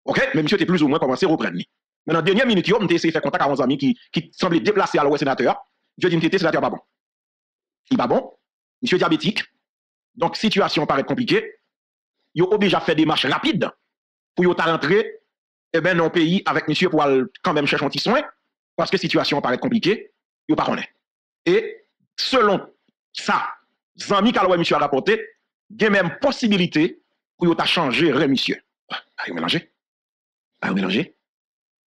Ok? Mais monsieur était plus ou moins commencé à reprendre. Mais dans la dernière minute, yo, on a essayé de faire contact à nos amis qui, qui semblaient déplacés à l'ouest sénateur. Je dis, on était sénateur pas bon. Il pas bon. Monsieur diabétique. Donc, situation paraît compliquée. Ils sont obligés à faire des marches rapides pour y rentrer eh ben, dans le pays avec monsieur pour quand même chercher un petit soin parce que la situation paraît compliquée, ils ne pas connaître. Et selon ça, les amis qui ont monsieur à rapporter, il y a même possibilité pour y changer le monsieur. Ils ont mélangé. Ils ont mélangé.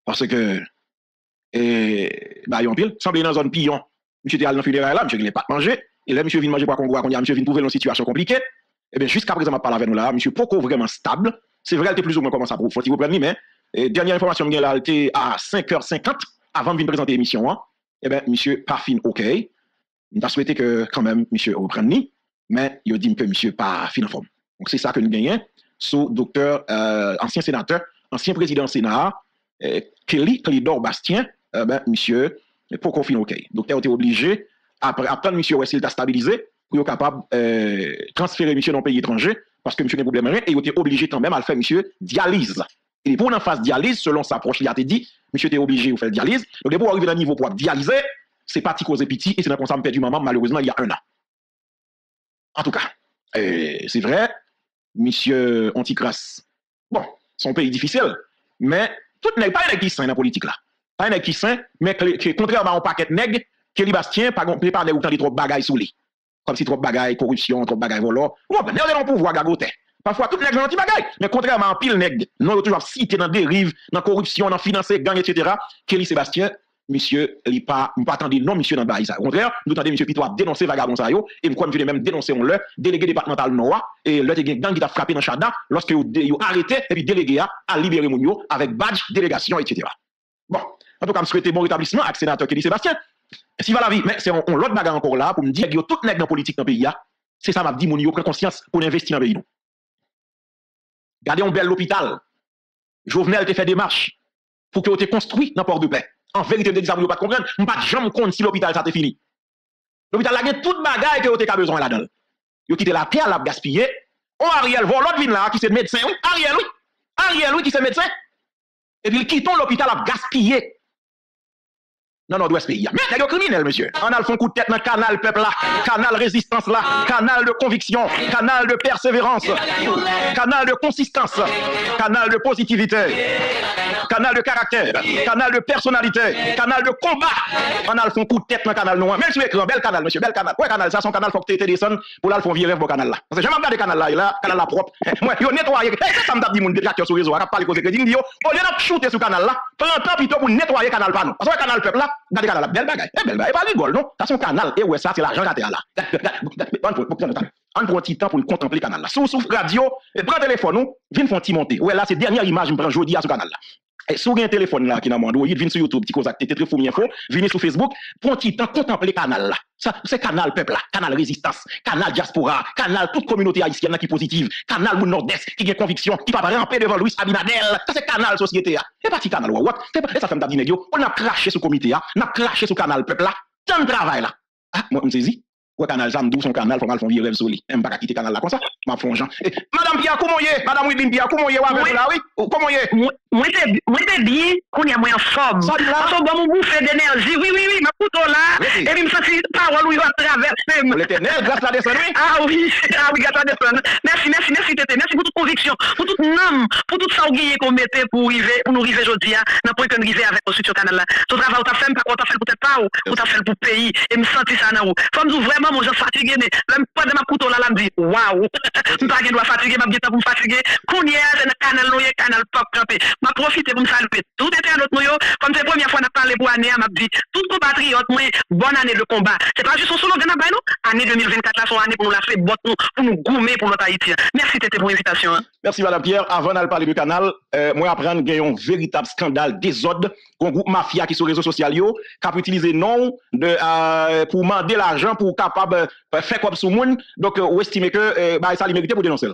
Parce que, eh, bah, ils ont pile. Semblé dans une zone pillon. Monsieur était allé dans le funérail là, monsieur il n'a pas mangé. Et là, monsieur vient manger pour qu'on voit qu'on y a, monsieur vient trouver une situation compliquée. Eh bien, jusqu'à présent, je parle avec nous là, monsieur Poco vraiment stable. C'est vrai, elle était plus ou moins commencé à vous. Faut-il vous prendre, mais eh, dernière information, elle a été à cinq heures cinquante avant de venir présenter l'émission. Hein. Eh bien, monsieur Parfin, ok. On a souhaité que, quand même, monsieur reprenne, mais il a dit un peu, monsieur Parfin en forme. Donc, c'est ça que nous gagnons sous docteur, euh, ancien sénateur, ancien président Sénat, eh, Kelly, Clédor Bastien, eh bien, monsieur Poco fin, ok. Donc, tu as été obligé, après, après, monsieur Wessel t'a stabilisé. Pour être capable de euh, transférer monsieur dans un pays étranger, parce que monsieur n'est pas problème rien, et il était obligé quand même à le faire, monsieur, dialyse. Et pour une phase dialyse, selon sa approche, il a été dit, monsieur était obligé de faire dialyse. Donc, pour arriver à un niveau pour dialyser, c'est parti cause petit, et c'est dans le ça me perdu maman, malheureusement, il y a un an. En tout cas, euh, c'est vrai, monsieur Anticras, bon, son pays difficile, mais tout n'est pas un nègre qui sain dans la politique là. Pas un nègre qui sain, mais contrairement au paquet nègre, Kelly Bastien, par exemple, pas autant de trop bagaille sous lui. Comme si trop de bagaille, corruption, trop de bagaille, volant. Ouais, ben, on est dans le pouvoir, gagoté. Parfois, tout le monde est anti-bagaille. Mais contrairement à pile nègre, non, on toujours cité dans dérive, dans corruption, dans financer, gang, et cetera. Kelly Sébastien, monsieur, il pas, pas attendez, non, monsieur, dans le bail, ça. Au contraire, nous attendons, monsieur Pitois, dénoncer vagabond, ça, yo. Et moi, monsieur, même dénoncer, on le, délégué départemental noir, et le gang qui t'a frappé dans Chada, lorsque vous arrêté, et puis délégué à, à libérer mon yo, avec badge, délégation, et cetera. Bon. En tout cas, je souhaite bon rétablissement avec sénateur Kelly Sébastien. Si va la vie, mais c'est on, on l'autre bagarre encore là pour me dire que tout nèg dans politique dans pays là, c'est ça m'a dit mon yo prend conscience pour investir dans pays nous. Gardez un bel hôpital. Jovenel te fait des marches pour que on te construit dans Port-de-Paix. En vérité de dire ça vous pas comprendre, on pas jamais compte si l'hôpital ça t'est fini. L'hôpital là gagne toute bagaille que on te besoin là-dedans. Yo quitté la terre, l'a gaspillé. On Ariel voit l'autre vin là qui c'est médecin, oui? Ariel oui. Ariel oui qui c'est médecin. Et puis quittons l'hôpital l'a gaspillé. Non, non, d'ouest pays. Mais c'est un criminel, monsieur. On a le fond coup de tête dans le canal peuple là, canal résistance là, canal de conviction, canal de persévérance, canal de consistance, canal de positivité, canal de caractère, canal de personnalité, canal de combat. On a le fond coup de tête dans le canal noir. Même si vous écrivez, bel canal, monsieur, bel canal. Ouais, canal, ça, son canal, faut que tu descendes pour là, le fond virer vos canal là. Parce que j'aime regarder canal là, là, canal là propre. Moi, je nettoyer. C'est ça, me tape dit mon détracteur sur le réseau, on a parlé cause de crédit, dit, on vient shooter sur canal là, prends un temps plutôt pour nettoyer canal pas nous. Parce que canal peuple là, regardez canal la belle bagaille. Eh belle bagaille, pas les gold, non? T'as son canal, et ouais, ça, c'est l'argent gâté là. On prend un petit temps pour le contempler canal là. Sous souffle radio, prends téléphone, nous, viens faire un petit monter. Ouais, là, c'est dernière image, je me prends jeudi à ce canal là. Et si vous avez un téléphone là qui n'a pas de venez sur YouTube, petit cosac, t'es très fou, info, venez sur Facebook, prends un petit temps, contempler canal là. C'est canal peuple là, canal résistance, canal diaspora, canal toute communauté haïtienne qui est positive, canal moun nord-est qui a conviction, qui va parler en paix devant Luis Abinader. Ça c'est canal société là. C'est parti canal ou c'est ça fait m'dabdi négio. On a craché sous comité là, on a craché sous canal peuple là. Tant de travail là. Ah, moi, on saisit. ou canal Zamdou son canal, faut mal font vieux rêve soli. Même pas quitter canal là comme ça, m'a font Jean. Madame Pierre comment yé, madame Widin Pierre comment yé avec là oui, comment yé? Moi c'est moi c'est bien, qu'on est moins en forme. Parce bon mon bouffée d'énergie. Oui oui oui, ma couteau là et puis me sentir parole où il va traverser. L'Éternel grâce la descendre. Ah oui, ah oui grâce la descendre. Merci merci merci tété, merci pour toute conviction, pour toute âme, pour toute ça qu'on mettait pour arriver pour nous arriver aujourd'hui dans point qu'on arriver avec sur canal là. Ton travail t'a fait pas qu'on t'a fait peut-être pas ou t'a fait pour pays et me sentir ça dans ou vraiment mon je fatigué mais même pas de ma couteau là là me dit waouh je pas gain doit fatiguer m'a bien temps pour fatiguer kounia dans canal noyé canal pas camper m'a profiter pour me saluer tout internaute nous comme c'est première fois n'a parlé pour année m'a dit tout compatriote moi bonne année de combat c'est pas juste son slogan dans bail nous année deux mille vingt-quatre là son année pour nous la faire botte nous pour nous gommer pour notre Haïti. Merci tété pour invitation. Merci madame Pierre avant d'aller parler du canal euh, moi apprendre qu'il y a un véritable scandale désordre un groupe mafia qui sur les réseaux sociaux yo qui a utilisé nom de euh, pour demander l'argent pour capable de faire quoi sur moun donc euh, ou estime que euh, bah, ça lui mérite pour dénoncer.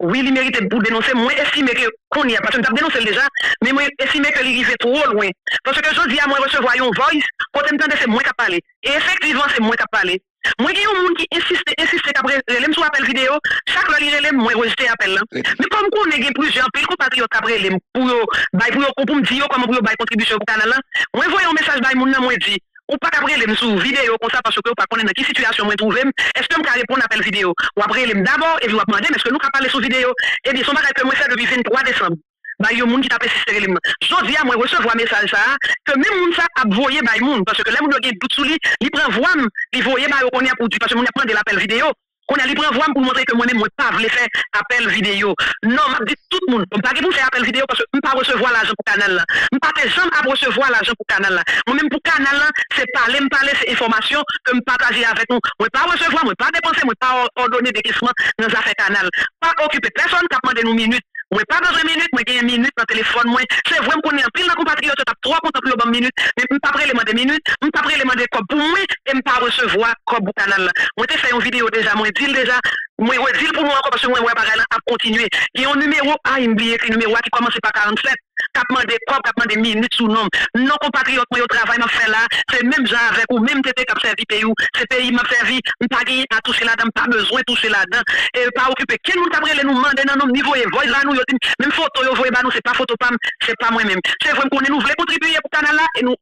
Oui, il mérite pour dénoncer, moi estime que qu'on y a, parce que je t'ai dénoncé déjà, mais moi estime que il arrive trop loin. Parce que je dis à moi recevoir une voice, quand je m'entendais c'est moi qui a parlé. Et effectivement, c'est moi qui a parlé. Moi, il y a un monde qui insiste, insiste qu'après, relève sur appel vidéo, chaque fois qu'il relève, moi, rejeté appel. Mais comme qu'on est plusieurs pays compatriotes après, pour me dire comment pour faire contribution au canal, moi, voyons un message d'un monde, moi, dit. Ou pas après les sous vidéo comme ça parce que ou pas connaître dans quelle situation moi trouver est-ce que me ca répondre appel vidéo ou après les d'abord et vous demander est-ce que nous ca parler sous vidéo et bien son bagage que moi faire depuis vingt-trois décembre bah yo monde qui t'a persister les jodi a moi recevoir message ça que même monde ça a voyer bay monde parce que les monde qui doute sous lui il prend voix il voyer bah on y a pour parce que monde prend de l'appel vidéo qu'on a libre voix pour montrer que moi-même moi pas voulais faire appel vidéo non m'a dit tout le monde on pas pour faire appel vidéo parce que on pas recevoir l'argent pour canal là on pas jamais à recevoir l'argent pour canal là moi même pour canal là c'est parler me parler c'est information que me partager avec nous moi pas recevoir moi pas dépenser moi pas ordonner des questions dans affaire canal pas occuper personne qui demande nous minutes moi pas dans une minute moi gagne une minute dans téléphone moi c'est vrai qu'on est en pile dans compatriote t'as trois comptes pour le minute mais on pas prélever des minutes on pas prélever des cob pour moi et me pas recevoir cob pour canal là moi t'ai fait une vidéo déjà moi il déjà moi ouais dis pour moi encore parce que moi ouais bagarre là à continuer il y a un numéro à oublier que numéro qui commence par quarante-sept tapement des corps tapement des minutes sous nom non compatriotes moi au travail m'a fait là c'est même gens avec ou même tété qui servi pays ou c'est pays m'a servi on pas gagné à toucher là-dedans pas besoin toucher là-dedans et pas occuper quel monde après les nous demander dans nos niveau et voix là nous même photo yo voyez ba nous c'est pas photo pam c'est pas moi même c'est vrai qu'on nous voulait contribuer pour canal là et nous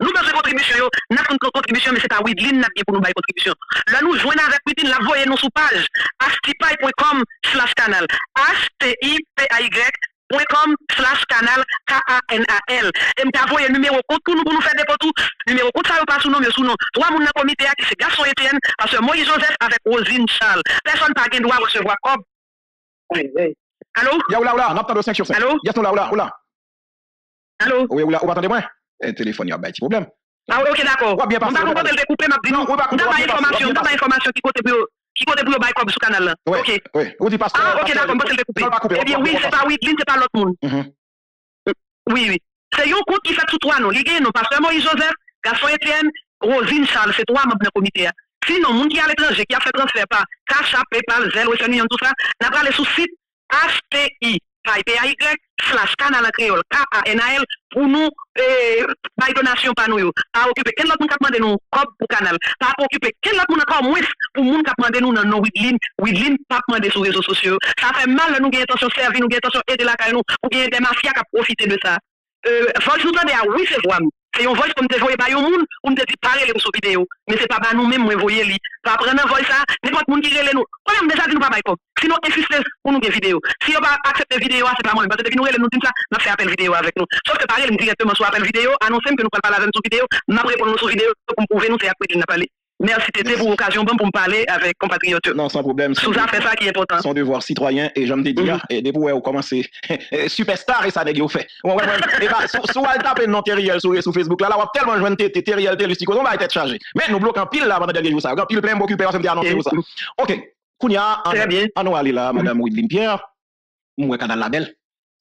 nous besoin contribution, nous avons une contribution, mais c'est à Widlin n'a bien pour nous bailler contribution. Là, nous joignons avec Widlin, la voyez nous sous page, astipay.com slash canal, astipay.com slash canal, K-A-N-A-L. Et nous avons un numéro compte pour nous faire des potou, numéro compte ça, nous pas sous nom, mais sous nom. Trois mouns dans le comité qui se garçon Étienne, parce que Moïse Joseph avec Rosine Charles. Personne n'a pas droit de recevoir comme. Allô? Y'a ou là ou là, n'a pas de cinq sur cinq. Allô? Y'a ou là ou là ou là? Allô? Oui ou là, ou attendez-moi? Un téléphone, il y a un petit problème. Ah oui, ok, d'accord. On va comprendre le découper, ma petite. Non, on va comprendre l'information. On va l'information qui compte pour qui compte pour le bail comme sur canal là. Ok. Oui. On dit pas ça. Ah ok, d'accord. On va le découper. Eh bien oui, c'est pas Widlin, c'est pas l'autre monde. Oui, oui. C'est un compte qui fait sous trois noms. Les gars, non, pas seulement Joseph, Gaston Étienne, Rosine Charles, c'est trois membres du comité. Sinon, monde qui est à l'étranger, qui a fait transfert par Cash App, PayPal, Zelle, Western Union, tout ça, n'a pas les sous-site H T I. Pay slash canal créole K A N A L pour nous bail donation par nous à occuper quel autre monde qui demande nous cob pour canal pas occuper quel autre monde encore moins pour monde qui demande nous dans nos Widlin Widlin pas demander sur les réseaux sociaux ça fait mal nous gain intention servir nous gain intention aider la caille nous pour gain des mafias qui profiter de ça euh voice nous tendez à oui c'est vrai c'est une voice comme te voyez par au monde on te dit parler les sous vidéo mais c'est pas par nous même moi voyez li pas prendre voice ça n'importe monde qui relève nous on déjà dit nous pas bail cob sinon insister pour nous des vidéos si on va accepter vidéo c'est pas moi parce que nous relève nous dit ça n'a fait appel vidéo avec nous sauf que parler directement sur appel vidéo annoncer que nous parle pas la même sous vidéo n'a répondre nous sous vidéo pour prouver nous c'est après qu'il n'a parlé. Merci Tété pour l'occasion bonne pour me parler avec compatriotes. Non, sans problème. Sous ça fait ça qui est important. Son devoir citoyen et j'aime te dire et dès pour commencer superstar et ça n'est fait. Ouais ouais ouais. Et bah sous alta peine non Teriel sur sur Facebook là là on tellement joindre Tété Teriel Télustico on va être chargé. Mais nous bloquons pile là pendant dernier jour ça. Pile plein m'occuper on s'est annoncé ça. OK. Kounia on va aller là madame Widlin Pierre. Moi canal label.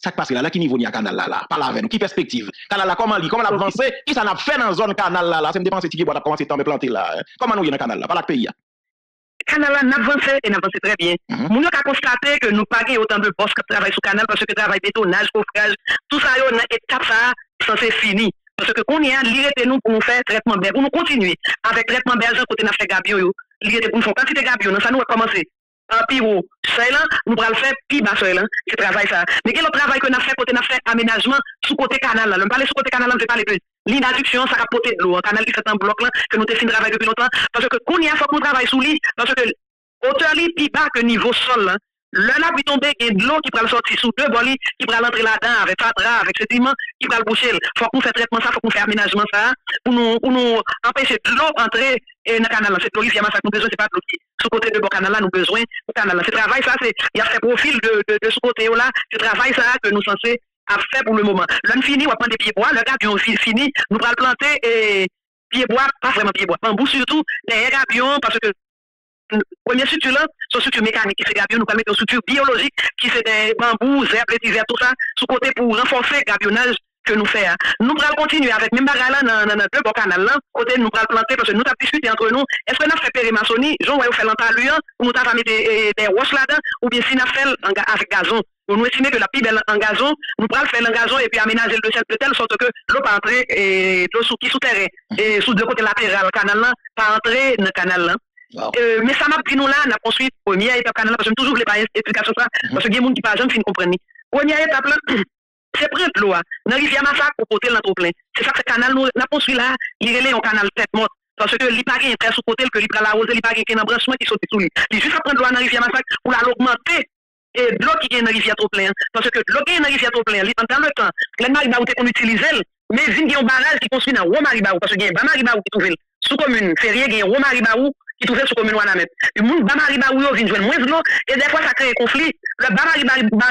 Ça passe là là qui niveau ni canal là là. Parle avec nous qui perspective. Canal là comment li comment l'avancer qui ça n'a fait dans zone canal là là c'est me dépenser ticket bois commencer temps me planter là. Comment nous y dans canal là pas la pays là. Canal là n'avancer et n'avancer très bien. Nous avons constaté que nous pas autant de boss qui travaillent sur canal parce que travail bétonnage, coffrage, tout ça yo dans étape ça ça c'est fini. Parce que qu'on y a, l'irrité nous pour nous faire traitement bien, pour nous continuer avec traitement bien, j'en continue à faire gabio, l'irrité pour nous faire quantité gabio, ça nous a commencé. En pire, soil, nous allons le faire, puis bas soil, c'est travail ça. Mais quel autre travail qu'on a fait, côté n'a fait aménagement sous côté canal là, on parle sous côté canal là, on ne parle plus. L'inadduction, ça a porté de l'eau, un canal qui fait un bloc là, que nous avons fini de travailler depuis longtemps, parce que qu'on y a, faut qu'on travaille sous lui, parce que hauteur lui, puis bas que niveau sol là. Le lab est tombé, il y a de l'eau qui va le sortir sous deux bolis, qui va l'entrer là-dedans avec FATRA, avec sédiment, qui va le boucher. Il faut qu'on fasse traitement ça, il faut qu'on fasse aménagement ça, pour nous, pour nous empêcher de l'eau d'entrer dans le canal. C'est l'eau qui vient, ça nous besoin, c'est pas de l'eau qui. Sous côté de bon canal, nous besoin de canal. C'est travail ça, c'est, il y a ce profil de, de, de ce côté-là, c'est travail ça que nous sommes censés faire pour le moment. L'on finit, on va prendre des pieds bois, le gabion fini, nous va le planter et pieds bois, pas vraiment pieds bois, bambou surtout, les gabions, parce que première structure là, c'est une structure mécanique qui fait gabion, nous permet une structure biologique qui fait des bambous, herbes, petits herbes, tout ça, sous côté pour renforcer le gabionnage que nous faisons. Nous allons continuer avec même bagarre là dans notre bon canal là, côté nous allons planter parce que nous avons discuté entre nous, est-ce que nous avons fait périmaçonnie, Jean va faire l'entaluant, ou nous avons mis des roches là-dedans, ou bien si nous avons fait avec gazon. Nous estimons que la plus belle en gazon, nous allons faire en gazon et puis aménager le dossier de telle sorte que l'eau va entrer et l'eau sous qui sous terre et sous deux côtés latéraux, le canal là, pas entrer dans le canal là. Wow. Euh, mais ça m'a pris nous là, on a construit la première étape canal, parce que je toujours voulais parler d'explication ça, mm-hmm. parce que les gens qui ne parlent jamais comprennent. Première étape là, c'est prendre l'eau, dans rivière Massac pour porter l'entreprise. C'est ça que le canal, nous avons construit là, il est un canal tête morte, parce que les parents sont sous côté, que les parents sont là, il y a un branchement qui saute sous lui. Il juste à prendre l'eau dans rivière Massac pour l'augmenter. Et de l'eau qui vient dans la rivière trop plein, parce que l'eau qui vient dans la rivière trop plein, pendant le temps, Plaine Maribaroux qu'on utilise, mais il y a un barrage qui construit dans Roi Maribaroux, parce qu'il y a un Bas Maribaroux qui trouve sous commune, Ferrier, il y a un Roi Maribaroux qui trouve sous commune Wanamet. Le monde Bas Maribaroux vient jouer moins de l'eau, et des fois ça crée un conflit. Le Bas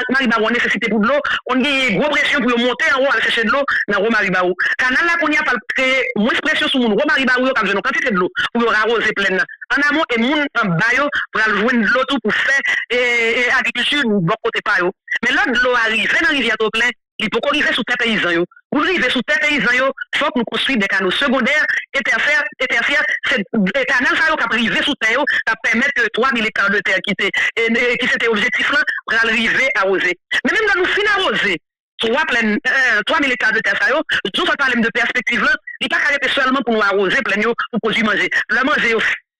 Maribaroux a nécessité pour de l'eau, on a une grosse pression pour monter en haut à chercher de l'eau dans Roi Maribaroux. Canal là qu'on y a pas créer moins de pression sur le monde, Roi Maribaroux a besoin de quantité de l'eau pour arroser pleine. En amont, et moun en bayo pour aller joindre l'eau tout pour faire et agriculture bon côté payo. Mais là, l'eau arrive dans la rivière de plein, il faut qu'on arrive sous terre paysan. Pour arriver sous terre paysan, il faut qu'on construise des canaux secondaires et tertiaires. Et tertiaires, c'est des canaux qui arrivent sous terre, qui permettent que trois mille hectares de terre qui étaient objectifs là, pour arriver à arroser. Mais même dans nous fin arroser, trois mille hectares de terre, nous avons parlé de perspective là, il n'y a pas qu'à seulement pour nous arroser, pour produire manger. Le manger,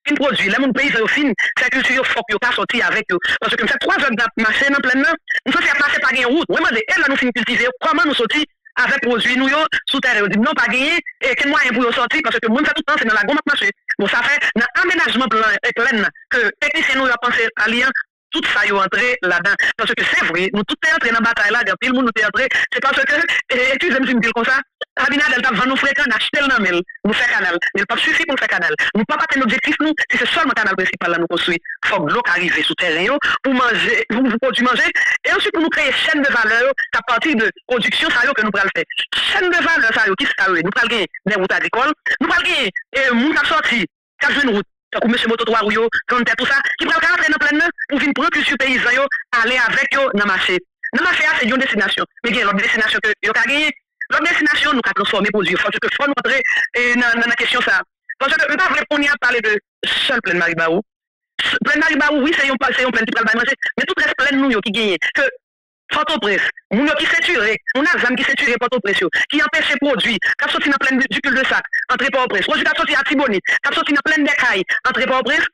fin produit, là, mon pays, c'est au fin, c'est que je faut que pas sortir avec eux. Parce que comme ça, trois heures de marché, dans plein temps, nous sommes passés par une route. Vraiment, elle, là, nous finissons cultiver. Comment nous sortir avec produit, nous, sous terre? Non, pas gagner, et quel moyen pour nous sortir? Parce que moi, ça tout le temps, c'est dans la gomme marché. Bon, ça fait, dans l'aménagement plein, que technicien nous a pensé à lien, tout ça, y est entré là-dedans. Parce que c'est vrai, nous, tout est entré dans la bataille là, depuis le monde, nous est entré. C'est parce que, et tu sais, je me dis comme ça, Abinader va nous fréquent, acheter le nom, nous faire canal. Mais il pas suffit pour faire canal. Nous pas atteindre l'objectif, nous, si c'est seulement le canal principal là nous construit. Il faut que l'eau arrive sous terrain pour manger, pour vous produire manger. Et ensuite pour nous créer chaîne de valeur à partir de production, ça que nous prenons le faire. Chaîne de valeur, ça qui ça nous prenons gagner des routes agricoles, nous prenons gagner et nous avons sorti, quatre une route. Quand M. Mototoir ou yo, quand on tout ça, qui prend le rentrer dans plein pour venir prendre que sur paysan yo, aller avec yo dans le marché. Dans le marché, c'est une destination. Mais il y a une autre destination que yo a gagné. L'autre destination, nous a transformé pour Dieu. Parce que faut nous entrer dans la question ça. Parce que, pas vrai, on y a parlé de seul Plaine Maribaroux. Plaine Maribaroux, oui, c'est un plein qui parle manger, mais tout reste plein de nous qui gagnent. Que Porto Prince, nous qui s'éturent, on a des âmes qui s'éturent Porto Prince, qui empêchent les produits, qui sortent dans plein de cul de sac, entrer Porto Prince. Produits qui sortent à Tibonite, qui sortent dans plein d'écailles, entrer Porto Prince.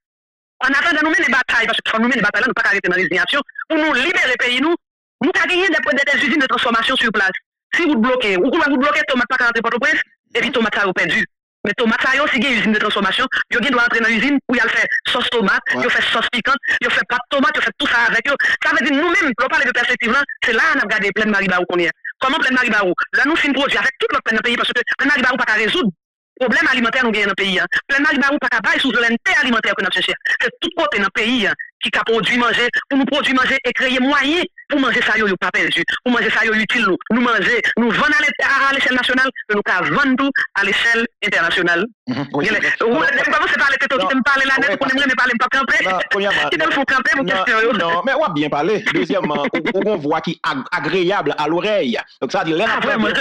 En attendant, nous menons des batailles, parce que faut nous mener des batailles, nous ne pouvons pas arrêter dans la résignation, pour nous libérer le pays, nous, nous gagnons des usines de transformation sur place. Si vous bloquez, ou vous bloquez tomate pas rentrer Port-au-Prince, et puis tomate ça perdu. Mais tomate ça si il y a une usine de transformation, vous doit entrer dans l'usine où il fait sauce tomate, il fait sauce piquante, il fait pâte tomate, il fait tout ça avec eux. Ça veut dire nous-mêmes, pour parler de perspective là, c'est là qu'on a regardé Plaine Maribaroux qu'on est. Comment Plaine Maribaroux? Là nous finissons produit avec toute notre pleine pays parce que Plaine Maribaroux pas qu'à résoudre le problème alimentaire nous gagne dans le pays. Plaine Maribaroux pas qu'à bailler sous l'entité alimentaire que nous cherchons. C'est tout côté dans le pays qui a produit manger, pour nous produire manger et créer moyens pour manger ça, yo, yo, pas perdu, pour manger ça, yo, utile, nous, nous manger, nous vendre à l'échelle nationale, et nous vendons tout à l'échelle internationale. Vous ne commencez pas à l'été, vous me parlez là-dedans, vous ne me parlez pas camper, qui me faut camper, vous questionnez. Non, mais on bien parlé. Deuxièmement, on voit qui est agréable à l'oreille. Donc ça dit, l'air à l'oreille.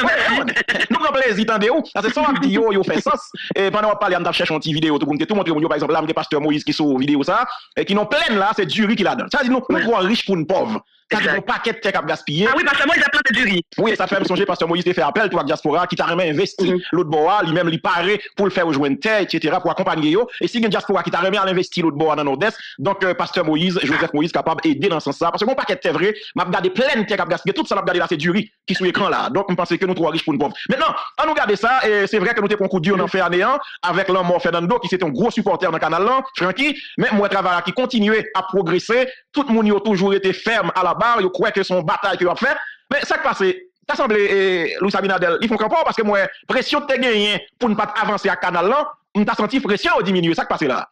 Nous prenons plaisir, tendez-vous. C'est ça, on dit, yo, yo, fait sens. Et pendant qu'on parle, on cherche une petite vidéo, tout le monde, par exemple, là, on a pasteur Moïse qui sont vidéo ça, et qui n'ont plein là, c'est du riz qui la donne. Ça dit, nous, nous, riche pour une pauvre. un paquet de terre qui a gaspillé. Ah oui, parce que Moïse a planté du riz. Oui, ça fait me songer parce que Moïse a fait appel à la diaspora qui t'a remis investi l'autre bois, lui-même lui paraît pour le faire rejoindre terre, et cetera, pour accompagner eux. Et si une diaspora qui t'a remis à l'investir l'autre bois dans Nord-Est, donc pasteur Moïse, Joseph Moïse, capable d'aider dans ce sens-là. Parce que mon paquet de terre vrai, m'a gardé plein de terre qui a gaspillé. Tout ça m'a gardé là, c'est du riz qui est sous l'écran là. Donc, on pensait que nous trois riches pour une pauvre. Maintenant, on nous garde ça, et c'est vrai que nous t'es concours en fait à néant avec l'homme Fernando qui était un gros supporter dans le canal là, Francky, mais moi, travail qui continuait à progresser, tout le monde a toujours été ferme à la barre, il croit que son bataille qu'il a fait, mais ça qui passe, l'Assemblée, Luis Abinader, ils font campagne parce que moi, pression de gagné pour ne pas avancer à canal là, on t'a senti pression diminuer, ça qui passe là.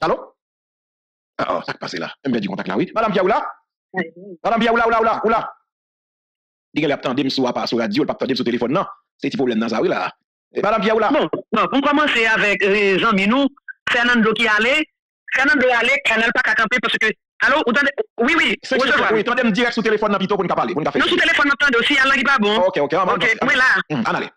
Allô? Ah, ça qui passe là, je me du contact là, oui. Madame Biaoula? Madame Biaoula, oula, oula, oula. Il a attendu sur la radio, il a attendu sur le téléphone, non? C'est un problème dans ça, oui, là. Madame Biaoula. Bon, on commence avec Jean Minou, Fernando qui allait, Fernando allait, Canal pas qu'à camper parce que. Allô, oui, oui, c'est ça. Oui, attendez, me direct sur téléphone, n'a plutôt qu'on n'a pas parlé. Non, sur téléphone, attendez aussi, il n'y a pas bon. Ok, ok, on va parler. Ok, oui, là. On allez.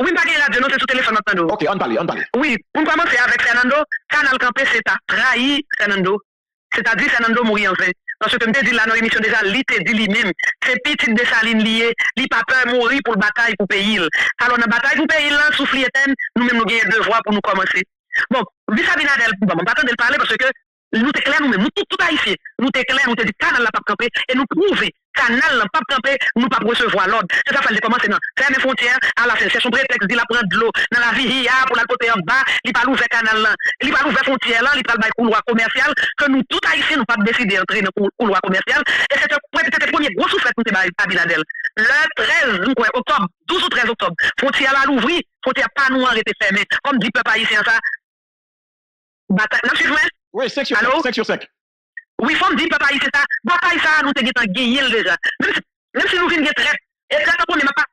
Oui, pas de radio, non, c'est sur téléphone, attendez. Ok, on parle, on parle. Oui, on commence avec Fernando, Canal camper, c'est à trahi Fernando. C'est-à-dire Fernando mourir en fait. Parce que je me dis là, dans l'émission déjà, il te dit lui-même, c'est petite de saline liée, il n'a pas peur mourir pour la bataille pour le pays. Alors, dans la bataille pour le pays, là, souffle éteint, nous-mêmes, nous avons deux voix pour nous commencer. Bon, Luis Abinader, bon, on va attendre de parler parce que nous sommes clairs, nous-mêmes, nous sommes tout haïtiens, nous sommes clairs, nous sommes dit, canal n'a pas campé, et nous prouvons, canal n'a pas campé, nous ne pouvons pas recevoir l'ordre. C'est ça, il fallait commencer, non. Ferme les frontières, à la fin, c'est son prétexte, il a pris de l'eau, dans la vie, il y a pour la côté en bas, il n'a pas ouvert canal là, il n'a pas ouvert frontière là, il n'a pas le couloir commercial, que nous, tout haïtiens, nous ne pouvons pas décider d'entrer dans le couloir commercial, et c'est le premier gros soufflet que nous avons à Abinader. Le treize octobre, douze ou treize octobre, frontière là, l'ouvrir, frontière pas nous arrêter fermée, comme dit peuple haïtien, ça. Bataille, non, suivez-moi? Oui, cinq sur cinq. Oui, faut me dire, papa, c'est ça. Bataille, ça, nous t'es gagné déjà. Même si, même si nous venons de traite, et ça, on n'est pas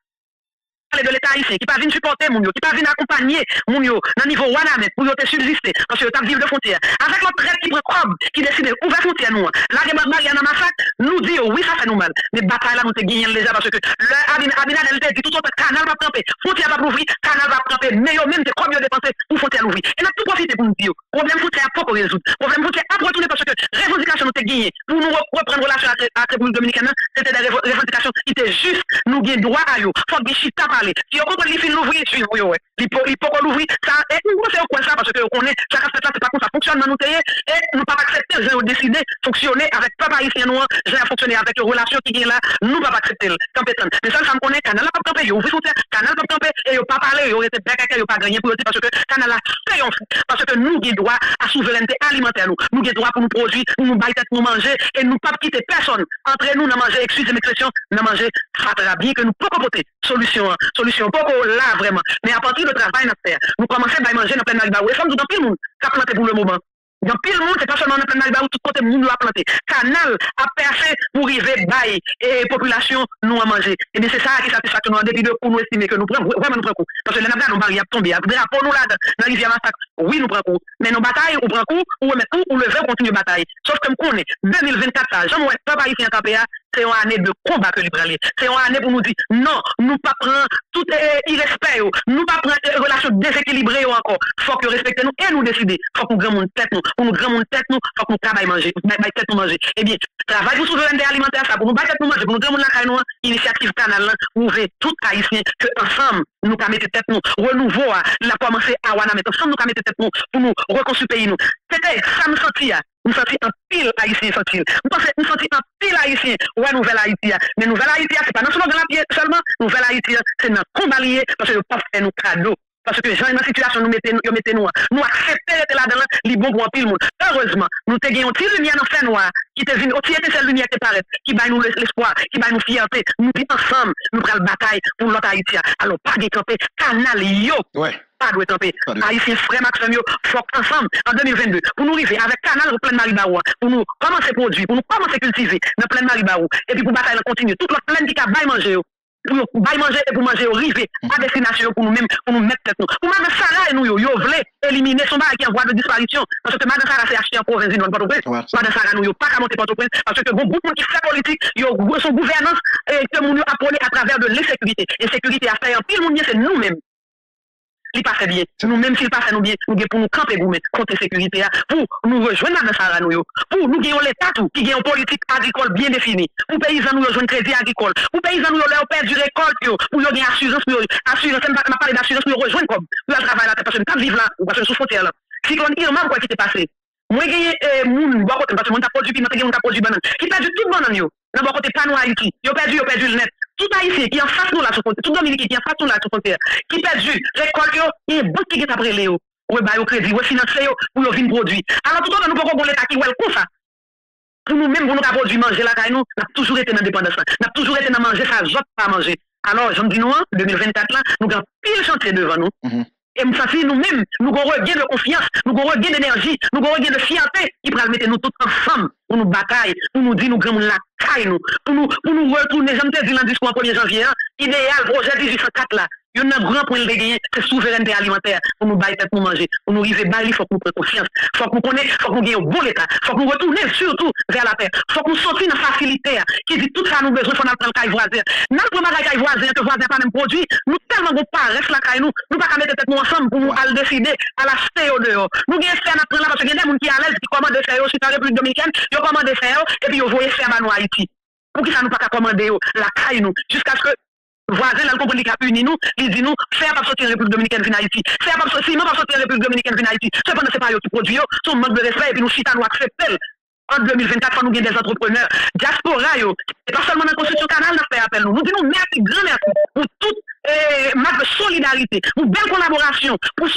de l'État ici, qui pas venir supporter Mounio, qui pas venir accompagner Mounio, dans le niveau Wanamet, pour te subsister, parce que tu vivre de frontières. Avec l'autre traite qui prend qui décide ouvrir frontière, nous, la guerre Mariani massacre, nous dit, oui, ça fait nous mal. Mais bataille, là, nous t'es gagné déjà, parce que le Abinader, elle dit, tout autre canal va camper, frontière va ouvrir, canal va camper, mais eux-mêmes, c'est combien de dépenser pour frontière ouvrir. Et là, tout profiter pour nous dire, problème frontière à pas pour résoudre, problème frontière à retourner, parce que revendication nous t'es gagné, pour nous reprendre relation avec la République dominicaine, c'était des revendications qui étaient juste, nous gagnons droit à eux, faut que chita parler. Si on comprend les filles l'ouvrir, suivre, oui, oui. Il faut qu'on l'ouvre, ça, et nous, c'est au coin ça, parce que on est, ça, c'est pas comme ça fonctionne dans nos pays, et nous ne pas accepter, j'ai décidé de fonctionner avec papa haïtien noir, j'ai fonctionné avec les relations qui viennent là, nous ne pas accepter, compétent. Mais ça, ça me connaît, canal pas campé, il ouvre son canal pas campé, et il pas parlé, il aurait été il n'a pas gagné pour parce que canal a fait en fait, parce que nous, avons droit à souveraineté alimentaire, nous, nous avons droit pour nous produire, pour nous bailler, nous manger, et nous ne pas quitter personne, entre nous, nous manger, excusez l'expression, nous manger, FATRA, bien que nous ne pouvons pas solution. Solution, pas là vraiment. Mais à partir de travail, nous commençons à manger dans Plaine Maribaroux. Et ça, nous dans pile monde qui a planté pour le moment. Dans pile monde, c'est pas seulement dans Plaine Maribaroux, tout côté monde a planté. Canal a percé pour arriver bail et population nous a mangé. Et bien c'est ça qui satisfait nous en début de pour nous estimer que nous prenons vraiment nous prenons coup. Parce que les navires nous barrières tombent. Drapeau nous là dans rivière massacre. Oui nous prenons coup. Mais nos batailles nous prenons coup ou remettre coup ou le vent continue bataille. Sauf que nous connaissons deux mille vingt-quatre, j'en ai pas ici en T P A. C'est une année de combat que nous prenons. C'est une année pour nous dire non, nous pas prendre tout irrespect, nous ne pas prendre relations déséquilibrées encore. Il faut que nous respections nous et nous décider. Il faut que nous grimons tête nous, pour nous grimons tête nous, il faut que nous travaillions manger, tête nous manger. Eh bien, travail pour souveraineté alimentaire, ça pour nous battre nous manger, pour nous grimons la caille nous, initiative canal ouvrir tout haïtien que ensemble nous mettons tête nous, renouveau la commencer à wana mettre ensemble nous mettons tête nous pour nous reconstruire pays nous. C'était ça me sentir. Nous sentis un pile haïtien, sentis. Nous sentis un pile haïtien, ouais, nouvelle Haïti. Mais nouvelle Haïti, c'est pas dans le seulement, nouvelle Haïti, c'est dans le combat lié, parce que nous ne faisons pas nos cadeaux. Parce que dans une situation, nous mettons nous. Nous acceptons d'être là-dedans, les bons pour pile monde. Heureusement, nous avons une petite lumière dans le fait noir, qui est venue, aussi était cette lumière qui paraît, qui bat nous l'espoir, qui bat nous fierté. Nous disons ensemble, nous prenons la bataille pour l'autre Haïti. Alors, pas de camper, canal yo. Ouais. Pas de tempé. Haïtien frère Maxime, faut ensemble en deux mille vingt-deux pour nous arriver avec canal au Plaine Maribaroux, pour nous commencer à produire, pour nous commencer à cultiver dans Plaine Maribaroux, et puis pour bataille continue. Toute la plaine qui a bail manger, pour bail manger et pour manger, arriver à destination pour nous-mêmes, pour nous mettre tête nous. Pour Mme Sarah et nous, yo voulez éliminer son bail qui est en voie de disparition, parce que Mme Sarah s'est achetée en province, non pas au Prince. Mme Sarah nous, yo pas qu'à monter Porto Prince, parce que bon groupe qui fait politique, yo son gouvernance, et que nous apprenons à travers de l'insécurité. L'insécurité a fait un pile, c'est nous-mêmes. il passe bien. Nous, même s'il passe nous bien, nous devons nous camper contre la sécurité, pour nous rejoindre dans la nous, pour nous gagner l'État qui gagne une politique agricole bien définie, pour les paysans nous rejoindre crédit agricole, pour les paysans nous perdre du récolte, pour nous gagner assurance, assurance, je ne parle pas d'assurance, nous rejoindre comme, nous travailler là, parce que nous vivons là, ou parce que nous sommes sous frontière là. Si on dit, quoi qui t'est passé? Moi, j'ai gagné, moun, parce que mon tapot du pinot, mon tapot du banane, qui perdu tout le banane, yo. Dans le côté panou Haïti, yo perdu, yo perdu le net. Tout Haïti qui en face nous la sous frontière, tout Dominique qui en face nous la sous frontière, qui perdu, récolte, yo, et banque qui est après les yo. Ou bien, au crédit, ou financer, yo, pour yo vin produit. Alors, tout le monde, nous pouvons qu'on l'État qui ou elle comme ça. Pour nous-mêmes, pour nous capable de manger la caille, nous, n'a toujours été dans l'indépendance, n'a toujours été dans manger, ça, j'opte pas manger. Alors, j'en dis nous, deux mille vingt-quatre, là, nous avons pire chantier devant nous. Et nous nous-mêmes, nous avons regain de confiance, nous avons regain d'énergie, nous avons regain de fierté qui pourra mettre nous tous ensemble pour nous bataille, pour nous dire nous grimons la caille, pour nous retourner, j'aime te dire dans le discours premier janvier, idéal, projet mille huit cent quatre là, il y a un grand point de gagner, c'est souveraineté alimentaire, pour nous bailler, pour nous manger, pour nous arriver bailler, il faut que nous prenions confiance, il faut que nous connaissions, il faut que nous gagnions bon l'État, il faut que nous retournions surtout vers la paix, il faut que nous sortions dans la facilité qui dit tout ça nous besoin, il faut nous prendre la caille voisine. Nous ne prenons pas la caille voisine, que voisin pas même produit, nous tellement nous paresse la caille, nous ne pouvons pas mettre tête nous ensemble pour nous décider à l'acheter au dehors. Nous gagnons faire notre là parce qu'il y a des gens qui sont à l'aise, qui commandent des faire sur la République dominicaine, ils commandent des faire et puis ils voient faire à nous Haïti. Pour qui ça nous pas commander la caille nous jusqu'à ce que voisin, le compagnie qui a uni nous, il dit nous, faire pas sortir la République dominicaine vient Haïti. Faire pas sortir, non pas sortir la République dominicaine vient Haïti. Cependant, c'est pas eux qui produisent, c'est un manque de respect et puis nous chita nous acceptons. En deux mille vingt-quatre, nous avons des entrepreneurs, diaspora, yo, et pas seulement dans la construction canal, nous faisons appel. Nous disons merci, grand merci, pour toute marque de solidarité, pour belle collaboration, pour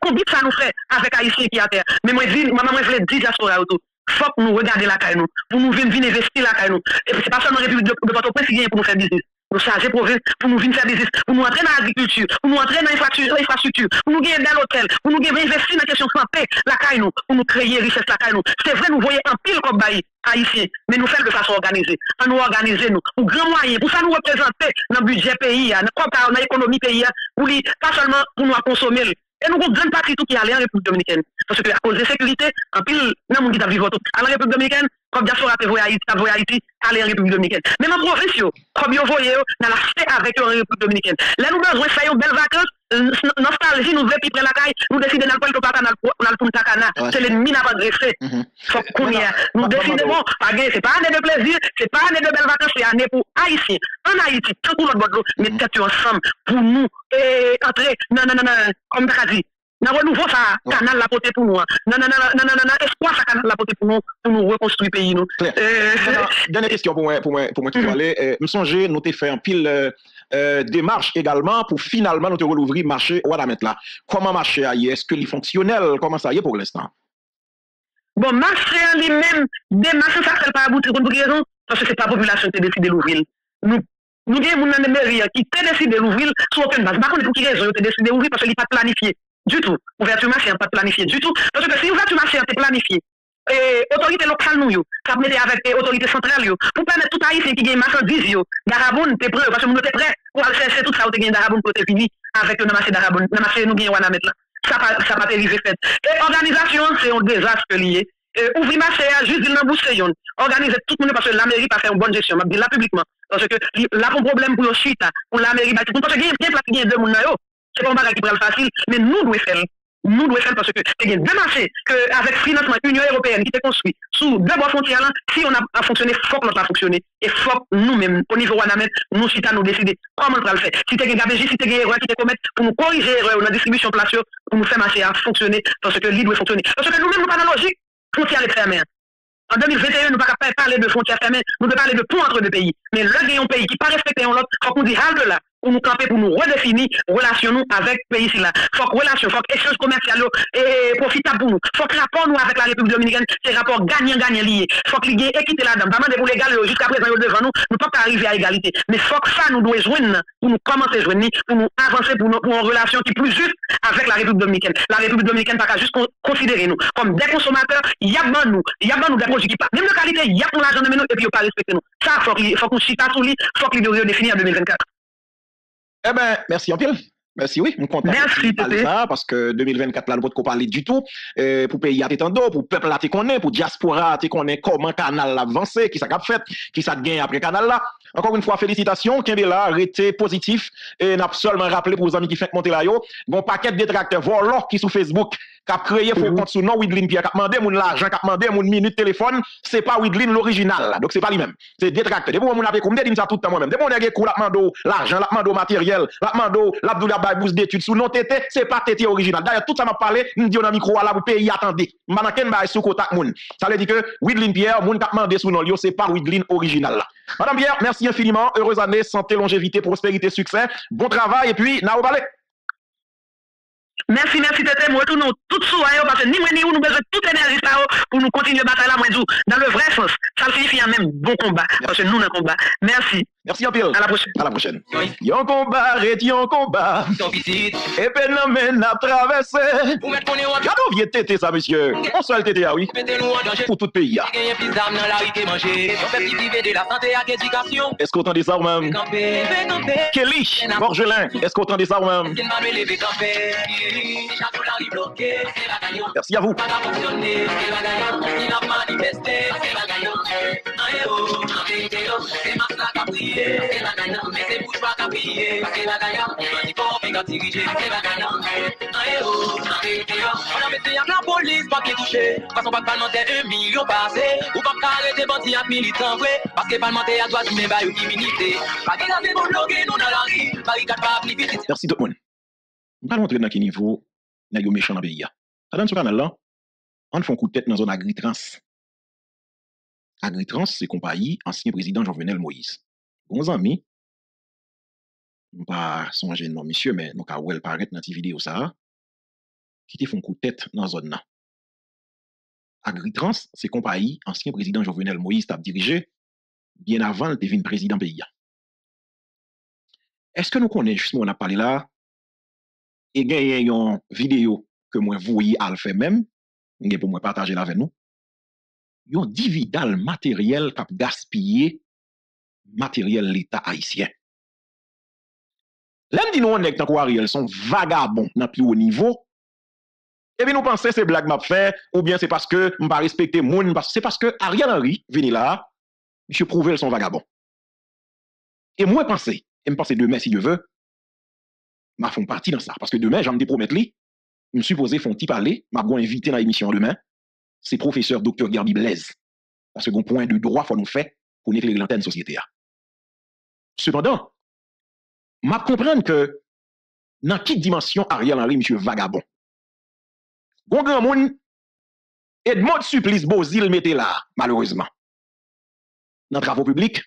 combien ça nous fait avec Haïti qui a terre. Mais moi, je voulais dire diaspora autour. Faut que nous regardions la caille, pour nous venir investir la caille. Et c'est pas seulement la République de Porto Prince qui vient pour nous faire business. Nous charger pour nous venir faire business, pour nous entrer dans l'agriculture, pour nous entrer dans l'infrastructure, pour nous gagner dans l'hôtel, pour nous investir dans la question santé, la caille nous, pour nous créer richesse la caille nous. C'est vrai, nous voyons un pile comme bail haïtien, mais nous faisons de façon organisée. En nous organiser nous, pour grand moyen, pour ça nous représenter dans le budget pays, dans l'économie pays, pour pas seulement pour nous consommer. Et nous avons une grande partie qui allait en République dominicaine. Parce que à cause de sécurité, en pile, nous avons dit à vivre tout. Alors, en République dominicaine, comme bien sûr, vous voyez Haïti, allez en République dominicaine. Même en province, comme vous voyez, dans la fête avec en République dominicaine. Là, nous avons besoin de belles vacances, nostalgie, nous voulons prendre la caille, nous décidons d'aller le papa dans le Punta Cana. C'est l'ennemi n'a pas dressé. Faut qu'on y a. Nous décidons, c'est pas année de plaisir, c'est pas année de belles vacances, c'est année pour Haïti. En Haïti, tout pour notre bord, mais peut-être ensemble, pour nous, entrer, non, non, non, non, comme tu as dit. Nous renouvelons ça, canal la portée pour nous. Non, non, non, non, non, espoir ça, canal la portée pour nous, pour nous reconstruire le pays. Dernière question pour moi, pour moi, pour moi, qui parlait. Nous songeons, nous t'ai fait un pile démarche également pour finalement nous te rouvrir le marché. Comment marché ailleurs? Est-ce que les fonctionnels, comment ça y est pour l'instant? Bon, marché lui-même, démarche ça, c'est pas abouti pour une raison, parce que c'est pas la population qui décide de l'ouvrir. Nous avons des gens de mairie qui décident de l'ouvrir sur aucune base. Par contre, pour qui raison, ils décident de l'ouvrir parce qu'ils n'ont pas planifié. Du tout. Ouverture marché n'est pas planifiée du tout. Parce que si ouverture marché est planifiée, l'autorité locale nous, ça peut mettre avec l'autorité centrale, pour permettre tout Haïtien qui gagne marchandise, d'Araboun, t'es prêt, parce que nous sommes prêts pour aller chercher tout ça, vous gagnez d'Araboun pour te finir avec le marché d'Araboun. Le marché nous gagne à mettre là. Ça va pas arriver fait. Et organisation, c'est un désastre lié. Ouvrir marché, juste dans bousseillon. Organiser tout le monde parce que la mairie pas fait une bonne gestion. Je dis là publiquement. Parce que là, un problème pour le chute, pour la mairie, parce que il y a deux personnes. C'est pas un bagage qui prend facile, mais nous devons faire. Nous devons faire parce que il y a deux marchés qu'avec financement Union européenne qui est construit sous deux bords frontières, si on a fonctionné, il faut que l'autre a fonctionné. Et il faut que nous-mêmes, au niveau Wanamet, nous chita nous décider comment on va le faire. Si tu as un gabégie, si tu as une erreur qui te commettre, pour nous corriger l'erreur, la distribution plateau, pour nous faire marcher à fonctionner, parce que l'île doit fonctionner. Parce que nous-mêmes, nous pas dans la logique, frontière est fermée. En deux mille vingt et un, nous ne pouvons pas parler de frontières fermées, nous devons parler de pont entre deux pays. Mais l'un des pays qui ne pas respecter l'autre, il faut qu'on dise halte là, pour nous camper, pour nous redéfinir relation avec le pays là. Il faut que relation, il faut que échange commercial et profitable pour nous. Il faut que rapport nous avec la République dominicaine, c'est rapport gagnant-gagnant lié. Il faut que l'égalité soit équitée là-dedans. Pas mal pour les gars, jusqu'à présent, devant nous, nous ne pouvons pas arriver à égalité. Mais il faut que ça nous doit joindre, pour nous commencer à joindre, pour nous avancer, pour, nous, pour une relation qui est plus juste avec la République dominicaine. La République dominicaine n'a pas juste considérer nous comme des consommateurs, il y a bon nous, il y a bon nous des produits qui pas. Même de qualité, il y a pour l'argent de nous et puis il ne pas respecter nous. Ça, il faut qu'on chita tout, il faut que l'idée soit définie en deux mille vingt-quatre. Eh bien, merci en pile. Merci, oui, nous comptons de ça, parce que deux mille vingt-quatre, là, nous ne parler du tout. Euh, pour pays à t'étendre, pour peuple à te connaître, pour diaspora à connaître comment canal avance, qui ça a fait, qui ça gagne après canal là. Encore une fois, félicitations, Kembe là, arrêtez positif, et n'a seulement rappelé pour vos amis qui font monter là, bon paquet de détracteurs, voilà, qui sous Facebook, qui a créé faux compte sous nom Widlin Pierre, qui a demandé mon l'argent, qui a demandé mon minute téléphone, c'est pas Widlin l'original, donc c'est pas lui-même. C'est détracteur. Des fois, on a appelé comme des ça tout le temps moi-même. Des fois, on a appelé l'argent, l'argent matériel, l'argent, l'abdoula bourse d'études sous non tété, c'est pas tété original. D'ailleurs, tout ça m'a parlé, nous disons dans le micro à la pays, attendez. Manaken ba sous contact moun. Ça veut dire que Widlin Pierre, moun t'a demandé sous nom Lio, c'est pas Widlin original. Madame Pierre, merci infiniment. Heureuse année, santé, longévité, prospérité, succès. Bon travail et puis, na obale. Merci, merci, Tété. Nous retournons tout sourire parce que ni moi ni vous, nous besoin de toute énergie pour nous continuer à battre la moindre dans le vrai sens. Ça signifie un même bon combat parce que nous, nous combat. Merci. Merci, Pierre. À la prochaine. À la prochaine. Yon combat, yon combat. Et phénomène à traverser. Quand on vient Tété, ça, monsieur. On seul Tété, ah oui. Pour tout pays. Est-ce qu'on entend ça ou même? Kelly, Borgelin, est-ce qu'on entend ça ou même? Merci à vous. La police pas qui toucher, parce qu'on va parlementer un million passé, ou pas arrêter bandit à militant vrai, parce que parlementer à droit du même bail ou immunité. Pas qu'il a fait bon loguer, nous dans la rue, barricade pas appliquer. Merci tout le monde. Je vais montrer dans quel niveau il y a méchant dans le pays. Dans ce canal-là, on fait un coup de tête dans la zone Agritrans. Agritrans, c'est compagnie ancien président Jovenel Moïse. Bons amis, je ne vais pas songer non, monsieur, mais nous avons vu paraître dans cette vidéo ça, qui te font coup de tête dans la zone là. Agritrans, c'est compagnie ancien président Jovenel Moïse t'a dirigé bien avant le devin président pays. Est-ce que nous connaissons justement on a parlé là? Et il y a une vidéo que moi voyez à le faire même, pour moi partager là avec nous. Il y a un dividal matériel qui a gaspillé matériel l'État haïtien. L'un dit nous, on est en Ariel, sont vagabonds dans le plus haut niveau. Et bien nous pensons que c'est blague m'a fait, ou bien c'est parce que je ne pas respecter moun, c'est parce que Ariel Henry, venu là, je prouve qu'ils sont vagabonds. Et moi, pense, et je pense demain, si Dieu veut, ma font partie dans ça. Parce que demain, j'aime te promettre, je me supposé font petit parler, m'a bon invité dans l'émission demain, c'est professeur docteur Garbi Blaise. Parce que mon point de droit, faut nous faire pour nous éclairer l'antenne société. Cependant, m'a comprendre que dans quelle dimension Ariel Henry, monsieur vagabond. Gon grand moun, Edmond Supplice Bozil mettez là, malheureusement. Dans travaux publics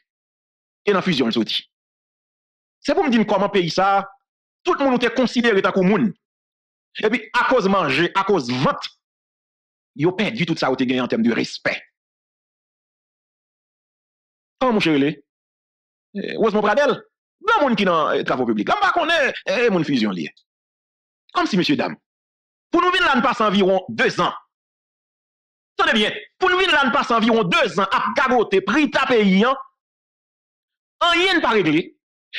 et dans fusion, le c'est pour me dire comment pays ça. Tout le monde est considéré comme moun. Et puis, à cause manger, à cause vente, ils ont perdu tout ça en termes de respect. Comment mon chéri? Heureusement, Pradel, dans le monde qui est dans les travaux publics, là, on est mon fusion lié. Comme si, monsieur, dame, pour nous, là, nous passons environ deux ans. Tenez bien, pour nous, là, nous passons environ deux ans à gagoter, prix ta pays, hein, en yen pas réglé.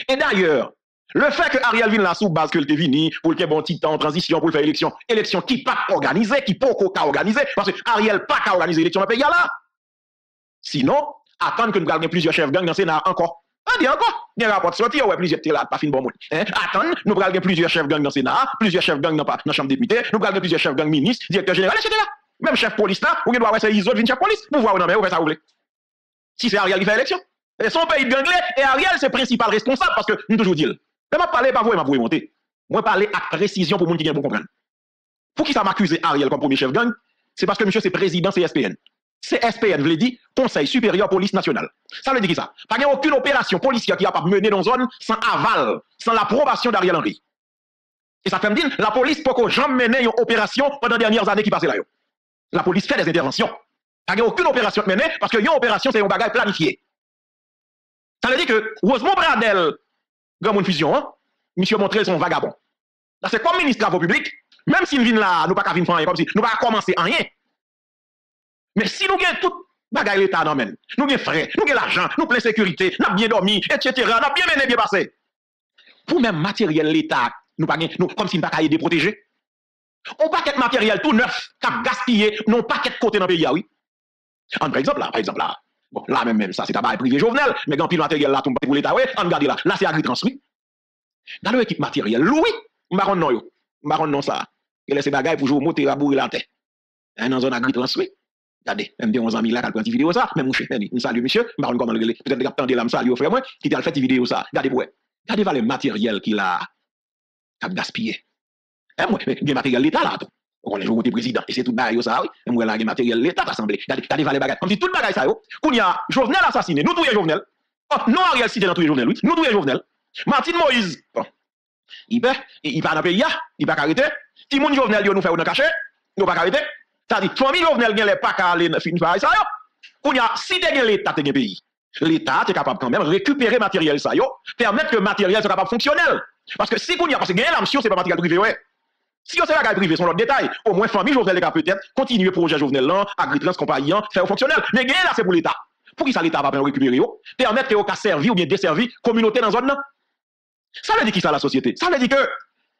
Et d'ailleurs, le fait que Ariel vienne la sous base que le vini pour le bon titan en transition pour faire élection, élection qui pas organisée, qui pas organisée, parce que Ariel pas qu'à organiser l'élection dans le pays là. Sinon, attendre que nous gardions plusieurs chefs gang dans le Sénat encore. On dit encore, il y a un rapport de sortie, ouais, plusieurs là, pas fin bon monde. Attendre, nous gardions plusieurs chefs gang dans le Sénat, plusieurs chefs gang dans la Chambre des députés, nous gardions plusieurs chefs gang ministres, directeurs généraux, et cetera. Même chef police là, ou il doit avoir ces autres, chef police, pour voir où on en est, ça roule. Si c'est Ariel qui fait élection, et son pays de ganglais, et Ariel c'est principal responsable parce que nous toujours dit. Je ne parle pas vous, je ne vais pas monter. Je vais parler avec précision pour les gens qui viennent pour comprendre. Pour qui ça m'accuse Ariel comme premier chef gang, c'est parce que monsieur c'est président C S P N. C S P N veut dire Conseil supérieur police nationale. Ça veut dire ça. Pas qu'il n'y a aucune opération policière qui n'a pas mené dans une zone sans aval, sans l'approbation d'Ariel Henry. Et ça fait me dire, la police peut jamais mener une opération pendant les dernières années qui passent là. La police fait des interventions. Pas qu'il n'y a aucune opération menée parce que une opération c'est un bagage planifié. Ça veut dire que Rosemont Bradel, grand monde fusion, hein? Monsieur montré son vagabond. Là, c'est comme ministre de travaux publics, même s'il vient là, nous pas qu'à venir faire rien, comme si nous pas commencer en rien. Mais si nous gagnons tout bagaille l'État dans même, nous gagnons frais, nous gagnons l'argent, nous plein sécurité, nous bien dormi, et cetera, nous bien mené, bien passé. Pour même matériel l'État, nous pas nous comme si nous pas aider protéger. On paquet matériel tout neuf cap gaspillé, non paquet côté dans pays oui. Par exemple là, par exemple là. Bon, là même même ça c'est travail privé Jovenel, mais grand pile matériel là tombe pour l'état ouais, on regarde là. Là c'est Agritrans oui. Dans l'équipe matériel, Louis, on va non yo. On va non ça. Il laisse bagaille pour jouer monter la bourre la tête. Dans zone Agritrans oui. Regardez, même des onze amis là qui prend des vidéos ça, même mon chef, nous salut monsieur, on va comment le régler. Peut-être qu'on tendait là me salut frère moi qui t'a fait des vidéos ça. Regardez pour regardez va le matériel qu'il a cap gaspillé. Mais il y a matériel l'État là. On est joué président. Et c'est tout bagay ça, oui. Et moi, là, il y a matériel l'État assemblé. Regardez, va les bagages. Comme si tout bagay ça, yo. Qu'on y a Jovenel assassiné. Nous touye Jovenel. Non, Ariel cité dans touye Jovenel, oui. Nous touye Jovenel. Martin Moïse. Bon. Il peut, il pas dans pays, il pas arrêté. Ti moun Jovenel yo nous fait dans caché. Nous pas arrêté. Ça dit famille Jovenel gen les pas aller fin bagay ça, yo. Qu'on y a cité gen l'État te gen pays. L'État est capable quand même récupérer matériel ça, yo, permettre que matériel soit capable fonctionnel. Parce que si qu'on y a parce que gen la mission c'est pas matériel privé, ouais. Si on se la privé, son autre détail, au moins famille Jovenel peut-être continuer le projet Jovenel là, Agritrans compagnie, faire fonctionnel. Mais gain là c'est pour l'État. Pour qui ça l'État va pas récupérer yo, permettre que yo ka servi ou bien desservi communauté dans zone là. Ça veut dire qui ça la société. Ça veut dire que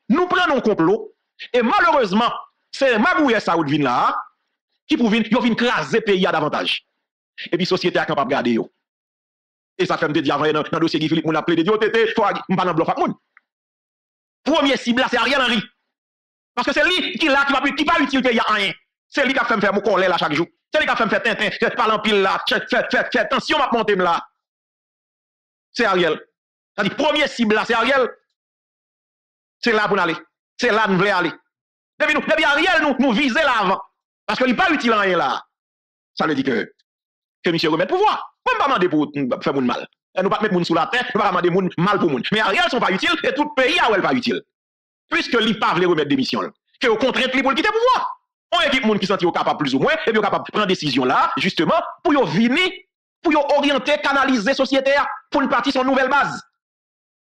nous prenons un complot et malheureusement, c'est magouille ça ou vinn là qui pour vinn, yo vinn craser pays à davantage. Et puis société a capable garder yo. Et ça fait me dire avant dans le dossier Guy Philippe on a plaidé yo tété, faut pas dans bluff à moun. Premier cible c'est Ariel Henry. Parce que c'est lui qui là qui va qui pas utile pays à rien. C'est lui qui a fait me faire mon colère là chaque jour. C'est lui qui a fait me faire tintin, je parle en pile là, fait fait fait attention m'a monter là. C'est Ariel. Ça dit premier cible là c'est Ariel. C'est là pour aller. C'est là nous voulons aller. Depuis nous, depuis Ariel nous nous viser là avant parce que il pas utile rien là. Ça veut dire que que monsieur remet pouvoir. On pas demander pour faire mon mal. Nous pas mettre mon sous la tête, nous pas demander mon mal pour mon. Mais Ariel sont pas utiles et tout pays a elle pas utile. Puisque l'I P A veut remettre des missions, que au contraire, les pour quitter le pouvoir. On équipe monde qui sont capable plus ou moins, et bien capable de prendre des décisions là, justement, pour yon venir, pour yon orienter, canaliser société, pour une partie son nouvelle base.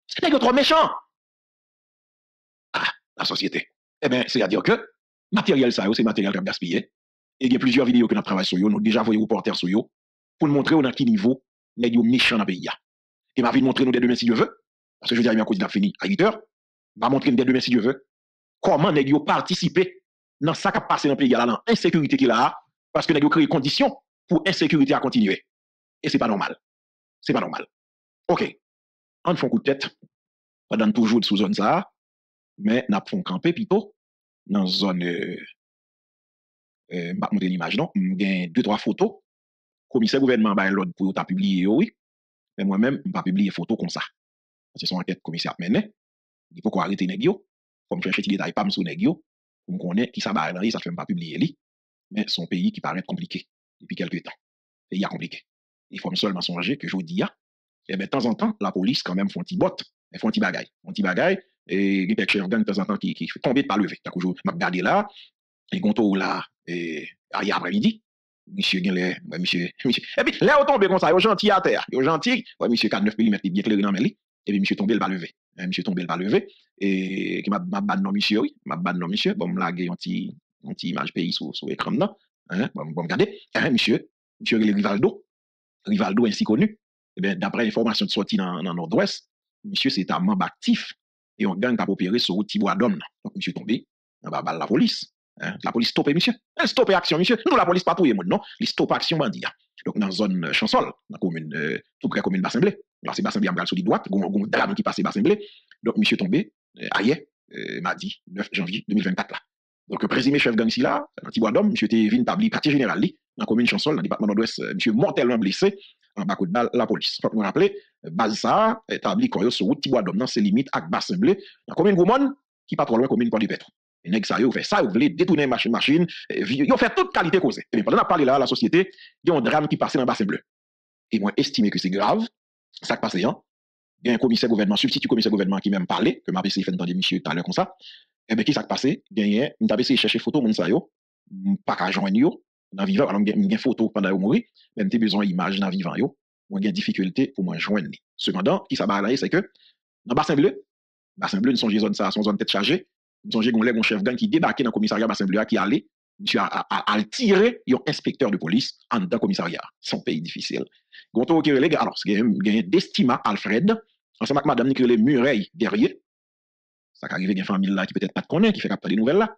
C'est que trop méchant. Ah, la société. Eh bien, c'est-à-dire que, matériel ça, c'est matériel qui a gaspillé. Et il y a plusieurs vidéos que nous travaillons sur yon, nous déjà voyons reporter sur yon, pour nous montrer on a quel niveau, mais yon méchant dans le pays. Et ma vie de montrer nous dès demain si Dieu veut, parce que je dis à bien qu'on a fini à huit heures. Va montrer dès demain si Dieu veut comment nèg yo participer dans ça qui passe dans le pays là dans insécurité qui là parce que nèg yo créer conditions pour insécurité à continuer et c'est pas normal. C'est pas normal. OK. On fait un coup de tête pendant toujours sous zone ça mais n'a font camper plutôt dans zone euh euh m'pa montrer l'image non, j'ai deux trois photos commissaire gouvernement ba l'ordre pour ta publier oui mais moi-même m'pa publier photo comme ça. C'est son enquête commissaire mené. Il faut qu'on arrête les nègres, comme chercher des détails, pas me sous nègres, on connaît qui ça va aller, ça ne fait pas publier lui, mais son pays qui paraît compliqué depuis quelques temps. Pays a compliqué. Il faut seulement songer que je dis, et bien de temps en temps, la police quand même font petit bot, ils font petit bagaille, font petit bagaille, et il y a quelqu'un de temps en temps qui qui tombe de pas lever. Donc je m'a regardé là, et gonto là, et hier après-midi, monsieur Guenler, monsieur, monsieur, et puis là on tombe comme ça, yo gentil à terre, yo gentil, ouais monsieur quatre neuf millimètres bien clair dans mes. Et puis, monsieur tombé, il va lever. Monsieur tombé, il va lever. Et qui m'a ban non, monsieur, oui. M'a ban non, monsieur. Bon, m'a gagné un petit image pays sur l'écran, non. Bon, bon, regardez. Monsieur, monsieur, il est Rivaldo. Rivaldo, ainsi connu. Eh bien, d'après l'information de sortie dans le nord-ouest, monsieur, c'est un membre actif. Et on gagne à opérer sur Tibo Adom. Donc, monsieur tombé, on va balle la police. La police stoppé, monsieur. Elle stoppé action, monsieur. Nous, la police pas tout, non. Elle stoppé action, bandit. Donc, dans la zone Chansol, dans la commune, tout près commune Bassemble. Là, c'est Bassemble, il y a sur les droites, il y a un drame qui passe Bassemble. Donc, monsieur tombé, ailleurs, mardi neuf janvier deux mille vingt-quatre. Là. Donc, le présumé chef gang ici, là, dans Tibo Adom, monsieur était venu établir quartier général, dans la commune Chansol, dans le département nord-ouest, monsieur mortellement blessé, en bas de balle, la police. Donc, vous vous rappelez, Baza, établi Koyo sur route Tibo Adom, dans ses limites avec Bassemble, dans la commune Goumon, qui pas trop loin, commune Port-de-Petro. Et nèg sa yo fait ça, yo voulait détourner machine machine, yo fait toute qualité causée. Et bien pendant qu'on parle là la société, il y a un drame qui passe dans Basse Bleu. Et moi estimer que c'est grave, ça qui passe là. Il y a un commissaire gouvernement, substitut commissaire gouvernement qui même parlé, que m'a essayé faire entendre monsieur tout à l'heure comme ça. Et bien qui ça qui passe, il y a on t'a essayé chercher photo moun sa yo, pas ka joindre yo, dans vivant, alors il y a photo pendant yo mourir, même t'ai besoin image dans vivant yo, moi gain difficulté pour moi joindre. Cependant, qui ça va là c'est que dans Basse Bleu, Basse Bleu nous songe zone ça, son zone tête chargée. Nous avons un chef gang qui débarquait dans le commissariat Bassemble qui allait, monsieur a tiré un inspecteur de police en dedans commissariat. Son pays difficile. Gonto qui relègue, alors, il y a Destima Alfred, ensemble avec madame qui relègue Muriel Guerrier, Ça arrive qu'il y a une famille là qui peut-être pas de connaît, qui fait capter des nouvelles là.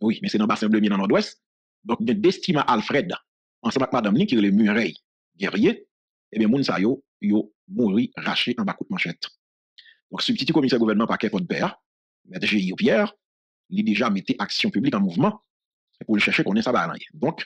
Oui, mais c'est dans Bassemble, dans le nord-ouest. Donc, il y a Destima Alfred, ensemble avec madame, qui est le Muriel Guerrier. Eh bien, moun sa yo, yo mouri raché en bas de manchette. Donc, substitut commissaire gouvernement par Kéfot Béa, M. J I O Pierre, il déjà mettait action publique en mouvement pour le chercher qu'on est ça balan. Donc,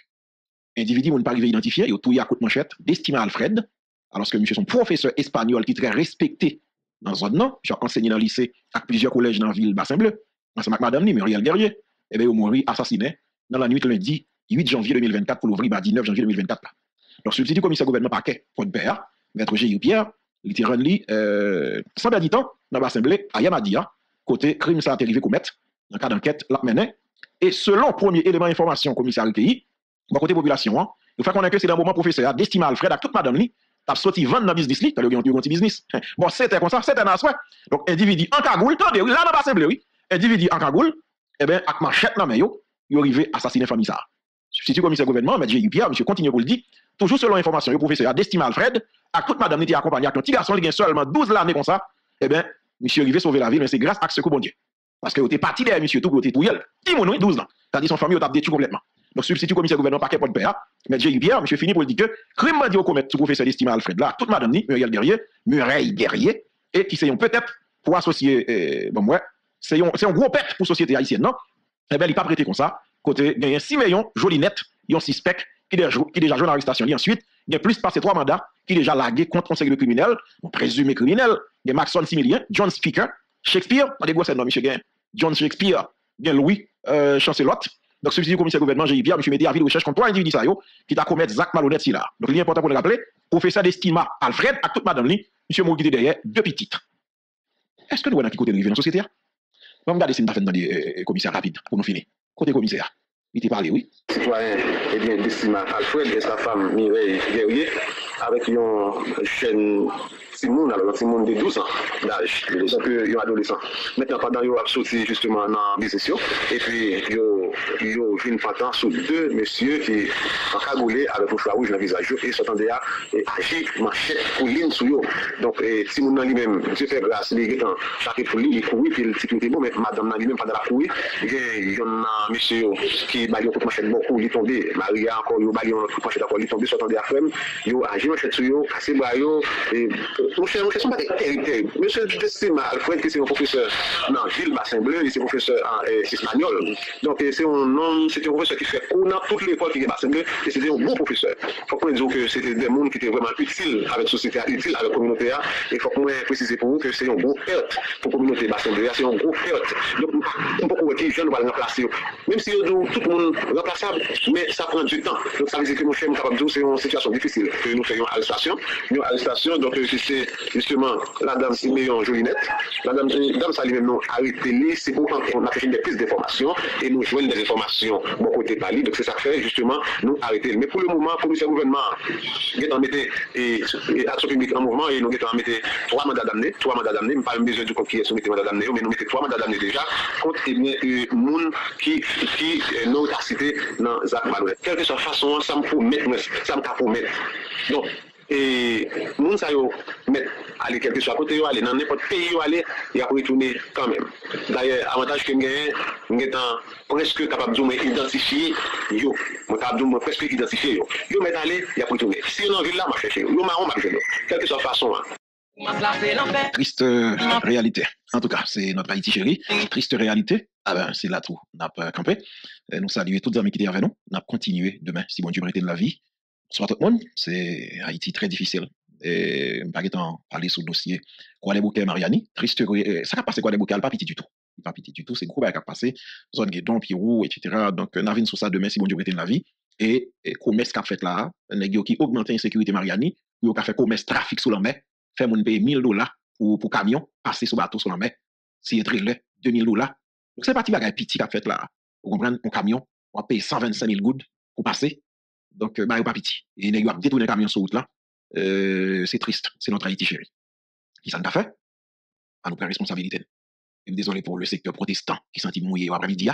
individu moun pas arrivé identifié, yo touye à coup de manchette, Destima Alfred, alors que monsieur son professeur espagnol qui est très respecté dans la zone, j'ai enseigné dans le lycée avec plusieurs collèges dans la ville Bassemble, ensemble avec madame Muriel Guerrier, eh bien, yo mouri assassiné dans la nuit lundi huit janvier deux mille vingt-quatre pour l'ouvrir bah dix-neuf janvier deux mille vingt-quatre. Donc, substitut commissaire gouvernement paquet, Côte Béa, maître J I O Pierre, il était rendu sans perdre du temps dans l'Assemblée à Yamadia, côté crime ça a arrivé commettre, dans le cas d'enquête, l'a mené. Et selon premier élément d'information commissaire pays, bon côté population, hein, il faut qu'on ait que c'est dans le moment professeur, Destima Alfred, à toute madame li, t'as sorti vingt dans business li, t'as eu un petit business. Bon, c'était comme ça, c'était un souhait. Donc, individu en cagoule, t'as oui, là dans l'Assemblée, oui, individu en cagoule, eh bien, avec machette dans main, il arrivé à assassiner famille ça. Substitut commissaire gouvernement, M. J I O Pierre, monsieur continue pour le dire, toujours selon l'information, le professeur Destima Alfred, à toute madame qui était accompagnée, à un petit garçon qui a seulement douze années comme ça, eh bien, monsieur arrivé sauver la ville, mais c'est grâce à ce que bon Dieu. Parce que vous êtes parti derrière monsieur tout, vous êtes tout yel, douze ans, c'est-à-dire son famille, vous avez détruit complètement. Donc, substitut commissaire gouvernement, paquet pour le P A, M. J I O Pierre, monsieur fini pour le dire que, crime bandit au commettre ce professeur Destima Alfred là, toute madame Muriel Guerrier, Muriel Guerrier, et qui sont peut-être pour associer, bon, ouais, c'est un gros pète pour la société haïtienne, non? Eh bien, il n'est pas prêté comme ça. Côté, il y a six millions, joli net, il y a six qui déjà joué dans l'arrestation. Ensuite, il y a plus de passé trois mandats qui déjà lagué contre conseil de criminel, présumé criminel. Il y a Maxon Similien, John Shakespeare, Shakespeare, pas des gosses, non, monsieur Gain, John Shakespeare, bien Louis, euh, Chansol. Donc, substitut commissaire gouvernement, J I O Pierre, monsieur Média, ville recherche contre trois individus, ça, yo, qui t'a commis Zach Malhonnête, si là. Donc, il est important pour le rappeler, professeur Destima Alfred, à toute madame Li, monsieur Mourguide derrière, deux petites. Est-ce que nous avons un qui côté de rivière dans la société? On va regarder si nous avons fait dans les commissaires rapides pour nous finir. Côté commissaire, il t'a parlé, oui. Citoyen, eh bien, Destima Alfred et sa femme Mireille Guerrier, avec une chaîne Simone, alors Simone de douze ans d'âge, donc un adolescent. Maintenant, pendant qu'ils ont sorti justement dans business, et puis ils ont vu une patente sur deux messieurs qui ont cagoulé avec un foulard rouge dans le visage et s'attendaient à agir, marcher, couler sur eux. Donc Simone lui-même, Dieu fait grâce, il est en charge pour lui, il courit, puis il sécurité bon, mais madame lui-même, pendant la courir, il y a un monsieur qui a eu un coup de manchette beaucoup, il est tombé, Maria encore, il a eu un coup de manchette encore, il est tombé, s'attendait à faire, il a agi manchette sur eux, assez brailleux, et mon cher, mon cher, ce n'est pas terrible, terrible. Monsieur Destima Alfred, qui est un professeur dans la ville Bassemble, il est professeur espagnol. Donc, c'est un homme, c'est un professeur qui fait on a toute l'école qui est Bassemble, et c'était un bon professeur. Il faut qu'on dise que c'était des mondes qui étaient vraiment utiles avec la société, utiles avec la communauté. Et il faut qu'on précise pour vous que c'est un gros perte pour la communauté Bassemble, c'est un gros perte. Donc, on ne peut pas dire que les jeunes vont le remplacer. Même si tout le monde est remplaçable, mais ça prend du temps. Donc, ça veut dire que mon cher, c'est une situation difficile. Nous faisons arrestation, nous arrestation, donc c'est justement, la dame Siméon Jolinette, la dame, dame Salimé, nous arrêtez-les, c'est pour qu'on a fait des pistes d'information et nous joignons des informations bon côté Pali. Donc c'est ça que fait justement, nous arrêter. Mais pour le moment, pour le gouvernement, nous avons mis l'action publique en mouvement et nous avons mis trois mandats d'amener, trois mandats d'amener, pas besoin de qui est soumis à mandat d'amener, mais nous mettons trois mandats d'amener déjà contre les gens qui nous ont cité dans Zach Malouette. Quelle que soit la façon, ça me faut mettre, ça me faut mettre. Donc, et nous allons mettre aller quelque soit côté aller dans n'importe pays aller et après retourner quand même. D'ailleurs, avantage que nous gagnons, nous étant presque capable de identifier yo, nous capable presque identifier yo. Yo mettre aller et après retourner. Si on en ville là, m'a chercher. Yo marron m'a chercher. Quelque soit façon. Triste réalité. En tout cas, c'est notre Haïti chérie. Triste réalité. Ah ben, c'est là tout. N'a pas campé. Nous saluons toutes les amis qui étaient avec nous. N'a pas continué demain si bon Dieu prête de la vie. Soit tout le monde, c'est Haïti très difficile. Et par exemple, parler sur le dossier, quoi les bouquets Mariani, triste, ça a passé quoi les bouquets, pas petit du tout. Pas petit du tout, c'est gros qui a passé, zone Guédon, Pirou, et cetera. Donc, on a vu sur ça demain, si bon Dieu prête la vie. Et commerce qu'a fait là, les qui augmentent l'insécurité Mariani, qui a fait commerce trafic sous la mer, fait mon payer mille dollars pour camion, passer sous bateau sous la mer, c'est très laid, deux mille dollars. Donc, c'est parti bagaille petit qu'a fait là. Vous comprenez, un camion, on paye cent vingt-cinq mille goudes pour passer. Donc, bah, pas pitié. Et nous avons détourné le camion sur route là. Euh, c'est triste. C'est notre Haïti chérie. Qui s'en a fait? À nous prendre responsabilité. Et désolé pour le secteur protestant qui s'en mouillé après-midi.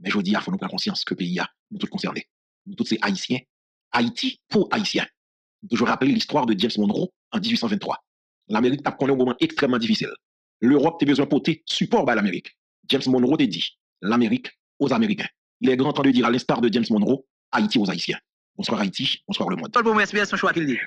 Mais je dis, il faut nous prendre conscience que le pays a, nous tous concernés. Nous tous, c'est Haïtiens. Haïti pour Haïtiens. Nous toujours rappeler l'histoire de James Monroe en dix-huit cent vingt-trois. L'Amérique tape qu'on est au moment extrêmement difficile. l'Europe a besoin de porter support à l'Amérique. James Monroe te dit, l'Amérique aux Américains. Il est grand temps de dire, à l'instar de James Monroe, Haïti aux Haïtiens. Bonsoir Haïti, bonsoir le monde. Pour mon respiration, je crois qu'il dit.